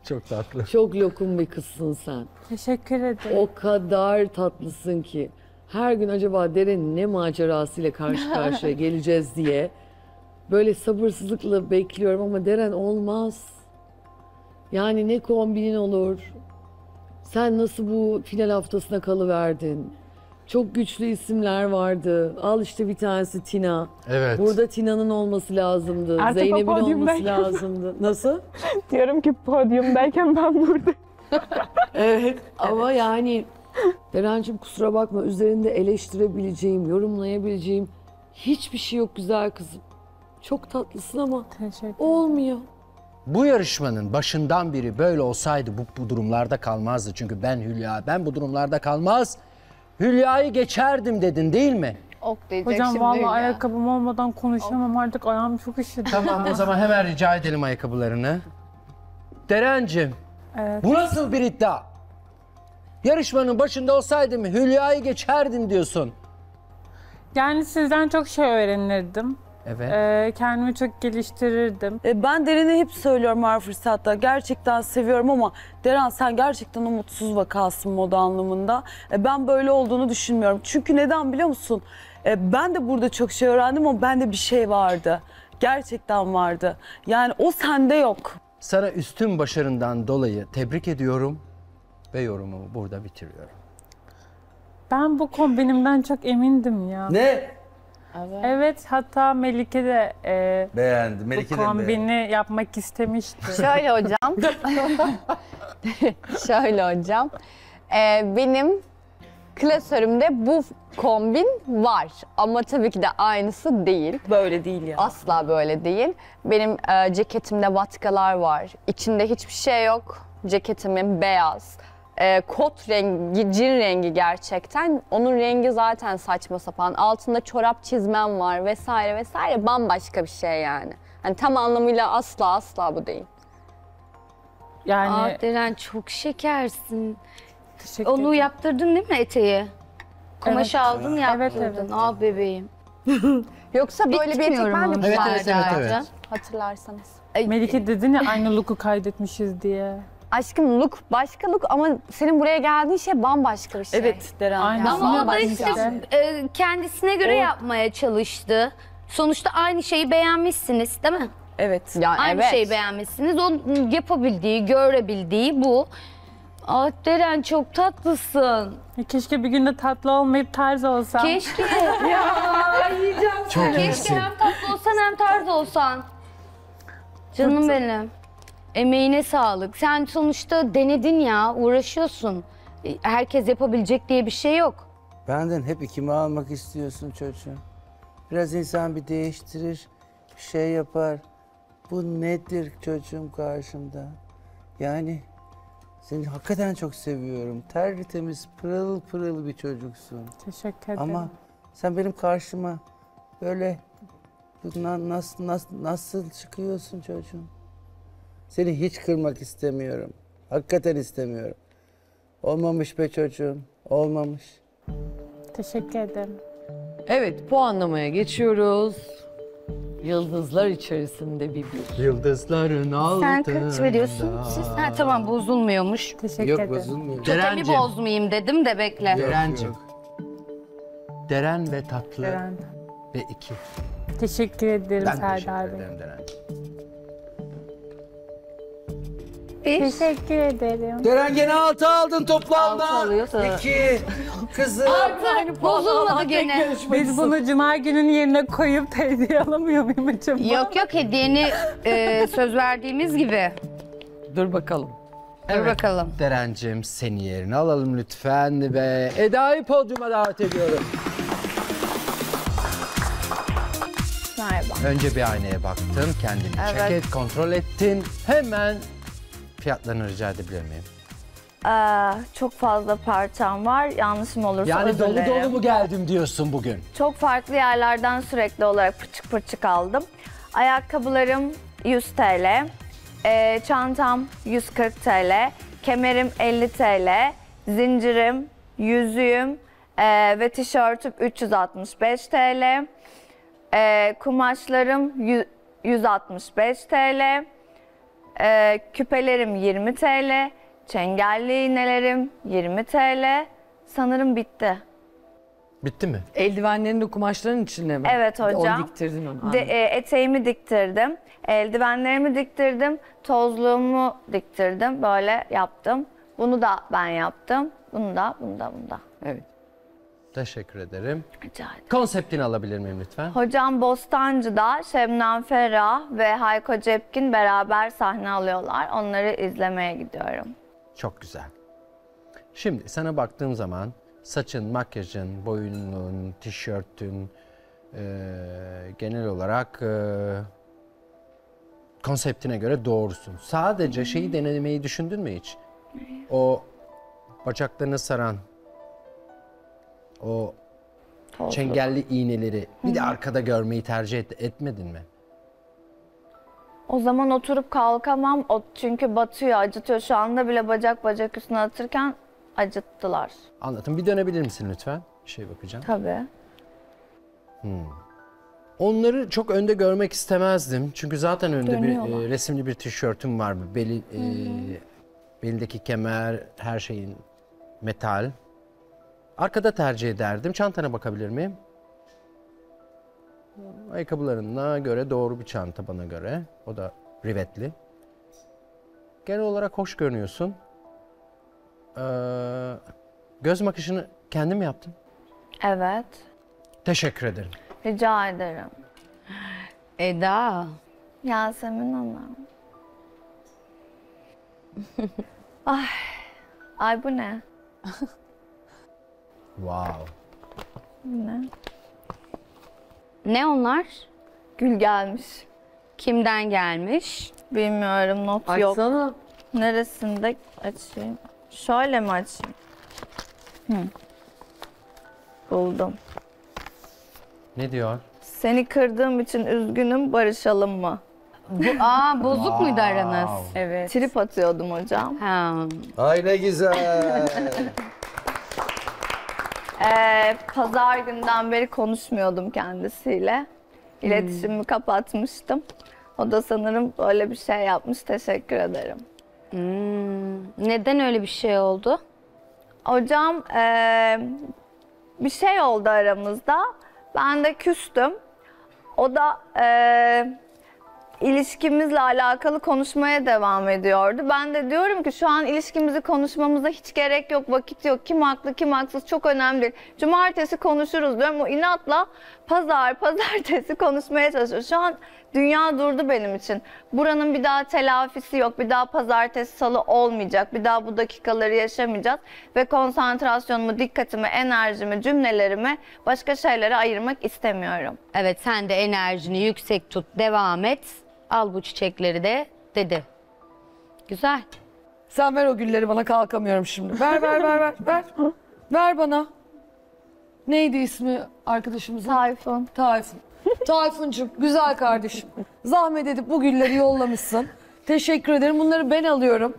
Çok tatlı. Çok lokum bir kızsın sen. Teşekkür ederim. O kadar tatlısın ki. Her gün acaba Deren'in ne macerasıyla karşı karşıya geleceğiz diye böyle sabırsızlıkla bekliyorum ama Deren olmaz. Yani ne kombinin olur. Sen nasıl bu final haftasına kalıverdin? Çok güçlü isimler vardı. Al işte bir tanesi Tina. Evet. Burada Tina'nın olması lazımdı. Zeynep'in olması lazımdı. Nasıl? Diyorum ki podyumdayken ben burada. Evet. Ama yani Deren'cim kusura bakma üzerinde eleştirebileceğim, yorumlayabileceğim hiçbir şey yok güzel kızım. Çok tatlısın ama olmuyor. Bu yarışmanın başından biri böyle olsaydı bu durumlarda kalmazdı. Çünkü ben Hülya, ben bu durumlarda kalmaz. Hülya'yı geçerdim dedin değil mi? Hocam vallahi ayakkabım olmadan konuşamam artık, ayağım çok üşüdü. Tamam o zaman hemen rica edelim ayakkabılarını. Derencim, evet. Bu nasıl bir iddia? Yarışmanın başında olsaydım Hülya'yı geçerdim diyorsun. Yani sizden çok şey öğrenirdim. Evet. Kendimi çok geliştirirdim. Ben Deren'e hep söylüyorum her fırsatta. Gerçekten seviyorum ama Deren sen gerçekten umutsuz vakasın moda anlamında. Ben böyle olduğunu düşünmüyorum. Çünkü neden biliyor musun? Ben de burada çok şey öğrendim ama bende bir şey vardı. Gerçekten vardı. Yani o sende yok. Sana üstün başarından dolayı tebrik ediyorum ve yorumumu burada bitiriyorum. Ben bu kombinimden çok emindim ya. Ne? Evet. Evet, hatta Melike de beğendi. Melike bu kombini beğendi. Yapmak istemişti. Şöyle hocam, şöyle hocam, benim klasörümde bu kombin var ama tabii ki de aynısı değil. Böyle değil ya. Asla böyle değil. Benim ceketimde vatkalar var, içinde hiçbir şey yok, ceketimin beyaz. Kot rengi, cin rengi gerçekten. Onun rengi zaten saçma sapan. Altında çorap çizmem var vesaire vesaire. Bambaşka bir şey yani. Yani tam anlamıyla asla bu değil. Yani... Aa, Deren çok şekersin. Teşekkür ederim. Onu yaptırdın değil mi eteği? Kumaşı evet. Aldın yaptırdın. Evet. Aa bebeğim. Yoksa böyle bir etek ben de evet. Hatırlarsanız. Melike dedin ya aynı look'u kaydetmişiz diye. Aşkım look başka look ama senin buraya geldiğin şey bambaşka bir şey. Evet Deren. Aynen. Ama o da işte kendisine göre yapmaya çalıştı. Sonuçta aynı şeyi beğenmişsiniz değil mi? Evet. Yani aynı şeyi beğenmişsiniz. O yapabildiği, görebildiği bu. Ah Deren çok tatlısın. Keşke bir günde tatlı olmayıp tarz olsan. Keşke. Ya yiyeceğim seni. Keşke hem tatlı olsan hem tarz olsan. Canım çok benim. Emeğine sağlık. Sen sonuçta denedin ya, uğraşıyorsun. Herkes yapabilecek diye bir şey yok. Benden hep ikimi almak istiyorsun çocuğum. Biraz insan bir değiştirir, bir şey yapar. Bu nedir çocuğum karşımda? Yani seni hakikaten çok seviyorum. Tertemiz, pırıl pırıl bir çocuksun. Teşekkür ederim. Ama sen benim karşıma böyle nasıl çıkıyorsun çocuğum? Seni hiç kırmak istemiyorum. Hakikaten istemiyorum. Olmamış be çocuğum, olmamış. Teşekkür ederim. Evet, puanlamaya geçiyoruz. Yıldızlar içerisinde bir. Yıldızların altında. Sen kaç veriyorsun? Siz? Ha, tamam, bozulmuyormuş. Teşekkür ederim. Yok, bozulmuyor. Totemi bozmayayım dedim de bekle. Derencim. Deren ve Tatlı Deren. Ve 2. Teşekkür ederim Serdar Bey. Ben teşekkür ederim Deren. 5. Teşekkür ederim. Deren gene 6 aldın toplamda. 6 alıyorsa. 2. Kızım. Artık bozulmadı gene. Biz bunu cuma günün yerine koyup hediye alamıyor muyum acaba? Yok yok, hediyeni söz verdiğimiz gibi. Dur bakalım. Evet, dur bakalım. Derencim, seni yerine alalım lütfen ve Eda'yı podyuma davet ediyorum. Merhaba. Önce bir aynaya baktın, kendini evet. Çek et, kontrol ettin. Hemen fiyatlarını rica edebilir miyim? Çok fazla parçam var, yanlışım olursa yani dolu mu geldim diyorsun bugün? Çok farklı yerlerden sürekli olarak pırçık pırçık aldım. Ayakkabılarım 100 TL. Çantam 140 TL, kemerim 50 TL, zincirim, yüzüğüm ve tişörtüm 365 TL, kumaşlarım 165 TL, küpelerim 20 TL, çengelli iğnelerim 20 TL, sanırım bitti. Bitti mi? Eldivenlerin de kumaşların içinde mi? Evet hocam. Onu diktirdin onu. Eteğimi diktirdim. Eldivenlerimi diktirdim. Tozluğumu diktirdim. Böyle yaptım. Bunu da ben yaptım. Bunu da. Evet. Teşekkür ederim. Rica ederim. Konseptini alabilir miyim lütfen? Hocam Bostancı'da Şebnan Ferah ve Hayko Cepkin beraber sahne alıyorlar. Onları izlemeye gidiyorum. Çok güzel. Şimdi sana baktığım zaman... Saçın, makyajın, boyunluğun, tişörtün, genel olarak konseptine göre doğrusun. Sadece şeyi denemeyi düşündün mü hiç? O bacaklarını saran, o çengelli iğneleri bir de arkada görmeyi tercih etmedin mi? O zaman oturup kalkamam çünkü batıyor, acıtıyor. Şu anda bile bacak üstüne atırken... Acıttılar. Anlatın. Bir dönebilir misin lütfen? Bir şey bakacağım. Tabii. Onları çok önde görmek istemezdim. Çünkü zaten önde dönüyorlar. Bir resimli bir tişörtüm var. Belindeki kemer, her şeyin metal. Arkada tercih ederdim. Çantana bakabilir miyim? Ayakkabılarına göre doğru bir çanta bana göre. O da rivetli. Genel olarak hoş görünüyorsun. Göz makyajını kendim yaptım. Evet. Teşekkür ederim. Rica ederim. Eda. Yasemin Hanım. Ay bu ne? Wow. Bu ne? Ne onlar? Gül gelmiş. Kimden gelmiş? Bilmiyorum, not yok. Açsana. Neresinde açayım? Şöyle mi açayım? Buldum. Ne diyor? Seni kırdığım için üzgünüm, barışalım mı? Bozuk muydu aranız? Evet. Trip atıyordum hocam. Ay ne güzel. Pazar günden beri konuşmuyordum kendisiyle. İletişimimi kapatmıştım. O da sanırım öyle bir şey yapmış. Teşekkür ederim. Neden öyle bir şey oldu? Hocam bir şey oldu aramızda. Ben de küstüm. O da ilişkimizle alakalı konuşmaya devam ediyordu. Ben de diyorum ki şu an ilişkimizi konuşmamıza hiç gerek yok, vakit yok. Kim haklı, kim haksız çok önemli değil. Cumartesi konuşuruz diyorum. O inatla pazartesi konuşmaya çalışıyor. Şu an dünya durdu benim için. Buranın bir daha telafisi yok. Bir daha pazartesi, salı olmayacak. Bir daha bu dakikaları yaşamayacağız. Ve konsantrasyonumu, dikkatimi, enerjimi, cümlelerimi başka şeylere ayırmak istemiyorum. Evet, sen de enerjini yüksek tut, devam et. Al bu çiçekleri de dedi. Güzel. Sen ver o gülleri bana, kalkamıyorum şimdi. Ver. Ver bana. Neydi ismi arkadaşımızın? Tayfun. Tayfuncum, güzel kardeşim. Zahmet edip bu gülleri yollamışsın. Teşekkür ederim. Bunları ben alıyorum.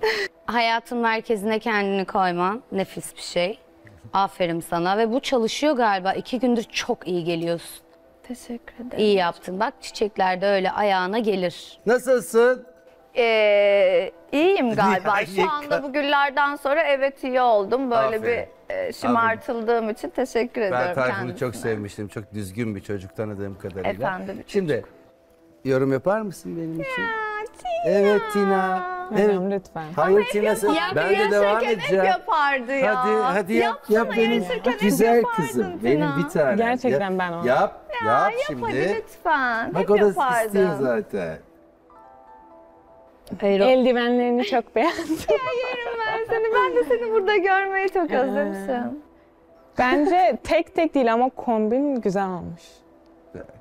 Hayatın merkezine kendini koyman nefis bir şey. Aferin sana ve bu çalışıyor galiba. 2 gündür çok iyi geliyorsun. Teşekkür ederim. İyi yaptın. Bak çiçekler de öyle ayağına gelir. Nasılsın? İyiyim galiba. Şu anda bu güllerden sonra evet iyi oldum. Böyle aferin. Bir şımartıldığım için teşekkür ediyorum. Ben Tayfun'u çok sevmiştim. Çok düzgün bir çocuk tanıdığım kadarıyla. Efendim. Şimdi yorum yapar mısın benim için? Ya, Tina. Evet Tina. Evet. Lütfen. Hayır Tina, ben de devam edeceğim. Ya. Hadi yap benim güzel kızım. Tina. Benim bir tane. Gerçekten yap, ben onu. Yap şimdi. Hadi lütfen. Bak o da istiyor zaten. Hayır, eldivenlerini çok beğendim. Ya yerim ben seni. Ben de seni burada görmeyi çok özlemişim. Bence tek tek değil ama kombin güzel olmuş.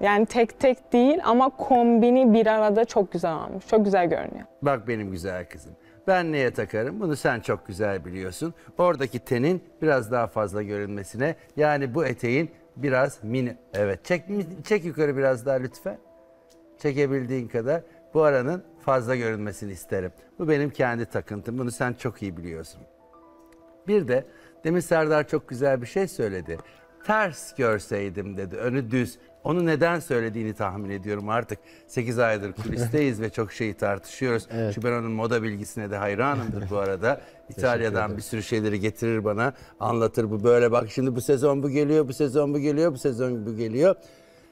Yani tek tek değil ama kombini bir arada çok güzel olmuş. Çok güzel görünüyor. Bak benim güzel kızım. Ben neye takarım? Bunu sen çok güzel biliyorsun. Oradaki tenin biraz daha fazla görünmesine. Yani bu eteğin biraz mini. Evet. Çek yukarı biraz daha lütfen. Çekebildiğin kadar. Bu aranın fazla görünmesini isterim. Bu benim kendi takıntım. Bunu sen çok iyi biliyorsun. Bir de demin Serdar çok güzel bir şey söyledi. Ters görseydim dedi. Önü düz. Onu neden söylediğini tahmin ediyorum artık. 8 aydır kulisteyiz ve çok şeyi tartışıyoruz. Evet. Çünkü ben onun moda bilgisine de hayranımdır bu arada. İtalya'dan bir sürü şeyleri getirir bana. Anlatır bu böyle bak şimdi bu sezon bu geliyor, bu sezon bu geliyor, bu sezon bu geliyor.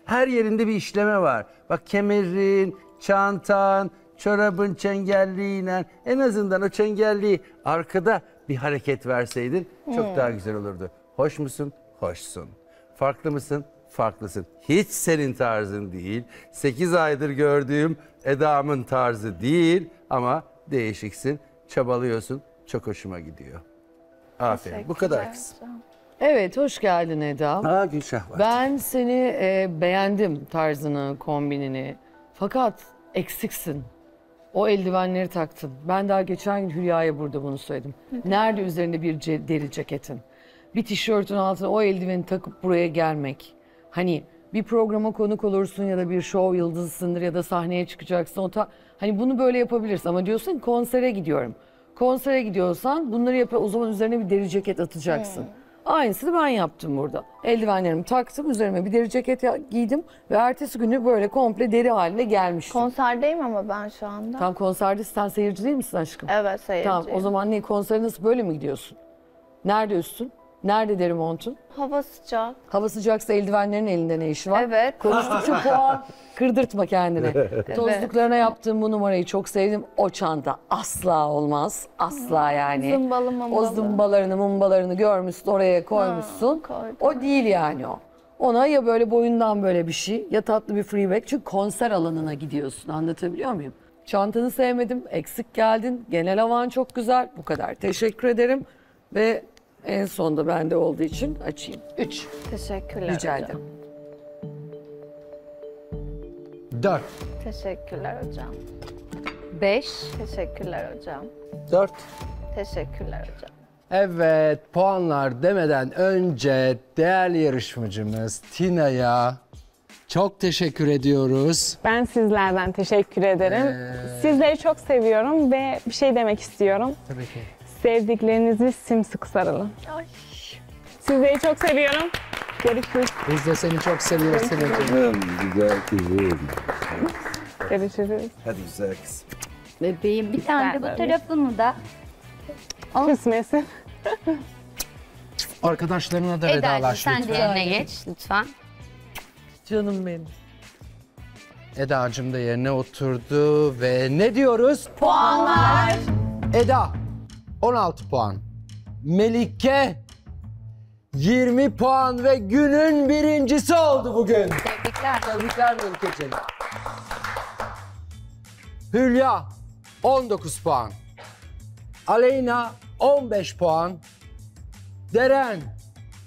Her yerinde bir işleme var. Bak kemerin, çantan, çorabın çengelliğiyle en azından o çengelliği arkada bir hareket verseydin çok daha güzel olurdu. Hoş musun? Hoşsun. Farklı mısın? Farklısın. Hiç senin tarzın değil. 8 aydır gördüğüm Eda'mın tarzı değil. Ama değişiksin. Çabalıyorsun. Çok hoşuma gidiyor. Aferin. Bu kadar kızım. Evet, hoş geldin Eda. Gülşah var. Ben seni beğendim, tarzını, kombinini. Fakat eksiksin. O eldivenleri taktın. Ben daha geçen gün Hülya'ya burada bunu söyledim. Nerede üzerinde bir deri ceketin? Bir tişörtün altına o eldiveni takıp buraya gelmek. Hani bir programa konuk olursun ya da bir şov yıldızısındır ya da sahneye çıkacaksın. Hani bunu böyle yapabilirsin ama diyorsun konsere gidiyorum. Konsere gidiyorsan bunları o zaman üzerine bir deri ceket atacaksın. Aynısını ben yaptım burada. Eldivenlerimi taktım, üzerime bir deri ceket giydim ve ertesi günü böyle komple deri haline gelmiştim. Konserdeyim ama ben şu anda. Tam konserde sen seyirci değil misin aşkım? Evet, seyirciyim. Tamam, o zaman ne, konsere nasıl böyle mi gidiyorsun? Nerede üstün? Nerede deri montun? Hava sıcak. Hava sıcaksa eldivenlerin elinde ne işi var? Evet. Konuştukça puan kırdırtma kendine. Evet. Tozluklarına yaptığım bu numarayı çok sevdim. O çanta asla olmaz. Asla yani. Zımbalı mumbalı. O zımbalarını mumbalarını görmüşsün, oraya koymuşsun. O değil yani o. Ona ya böyle boyundan böyle bir şey ya tatlı bir freeback. Çünkü konser alanına gidiyorsun, anlatabiliyor muyum? Çantanı sevmedim, eksik geldin. Genel havan çok güzel. Bu kadar. Teşekkür ederim. Ve... En sonda bende olduğu için açayım. 3. Teşekkürler. Rica ederim. 4. Teşekkürler hocam. 5. Teşekkürler hocam. 4. Teşekkürler hocam. Evet, puanlar demeden önce değerli yarışmacımız Tina'ya çok teşekkür ediyoruz. Ben sizlerden teşekkür ederim. Sizleri çok seviyorum ve bir şey demek istiyorum. Tabii ki. Sevdiklerinizi simsıkı sarılın. Sizleri çok seviyorum. Görüşürüz. Biz de seni çok seviyoruz. Güzel kızım. Görüşürüz. Hadi güzel kız. Bebeğim bir tane de bu tarafını da. Küsmesin. Arkadaşlarına da vedalaş lütfen. Eda'cığım sen de yerine geç lütfen. Canım benim. Eda'cığım da yerine oturdu ve ne diyoruz? Puanlar. Eda. 16 puan. Melike 20 puan ve günün birincisi oldu bugün. Tebrikler. Tebrikler Melike'ciğim. Hülya 19 puan. Aleyna 15 puan. Deren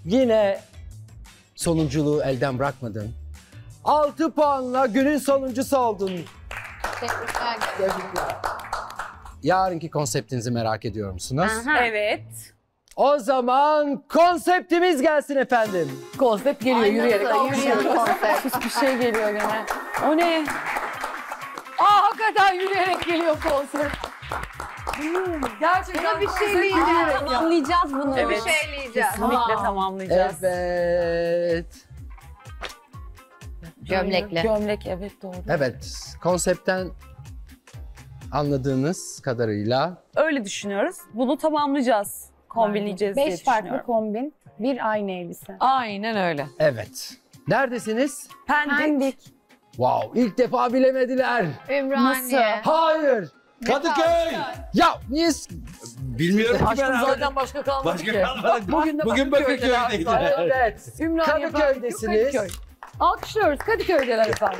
yine sonunculuğu elden bırakmadın. 6 puanla günün sonuncusu oldun. Tebrikler. Tebrikler. Yarınki konseptinizi merak ediyor musunuz? Aha. Evet. O zaman konseptimiz gelsin efendim. Konsept geliyor. Aynen, yürüyerek. Yürüyerek konsept. Hiçbir şey geliyor gene. O ne? Hakikaten yürüyerek geliyor konsept. Gerçekten bir şeyleyeceğiz. Tamamlayacağız bunu. Evet. Bir şeyleyeceğiz. Kesinlikle tamamlayacağız. Evet. Gömlekle. Gömlek, evet doğru. Evet, konseptten... Anladığınız kadarıyla. Öyle düşünüyoruz. Bunu tamamlayacağız. kombinleyeceğiz diye düşünüyorum. 5 farklı kombin, bir aynı elbise. Aynen öyle. Evet. Neredesiniz? Pendik. Wow, ilk defa bilemediler. İmraniye. Hayır. Kadıköy. Ya niye? Bilmiyorum ki ben zaten başka kalmadı ki. Bugün Bakırköy'deydi. Evet. İmraniye Kadıköy'desiniz. Alkışlıyoruz Kadıköy'deler efendim.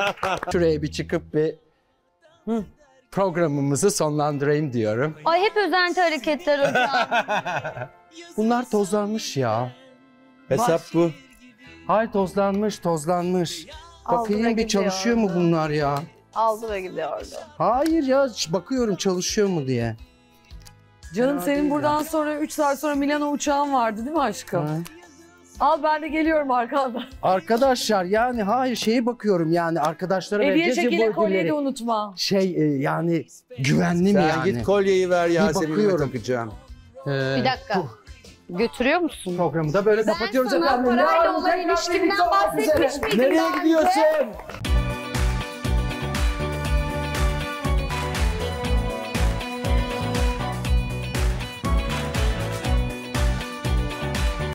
Şuraya bir çıkıp bir programımızı sonlandırayım diyorum. Ay hep özenti hareketler hocam. Bunlar tozlanmış ya. Hesap bu. Hayır tozlanmış. Bakayım bir çalışıyor mu bunlar ya? Aldı ve gidiyordu. Hayır ya bakıyorum çalışıyor mu diye. Canım senin buradan sonra 3 saat sonra Milano uçağın vardı değil mi aşkım? Ha. Al ben de geliyorum arkadan. Arkadaşlar yani hayır şeye bakıyorum yani arkadaşlara vereceğiz ya bu ödülleri. Hediye şekilli kolyeyi de unutma. Yani güvenli mi yani? Git kolyeyi ver Yasemin'e takacağım. Bir dakika. Götürüyor musun? Programı da böyle kapatıyoruz efendim. Ben sana parayla olan ilişkimden bahsetmiş miydim? Nereye gidiyorsun?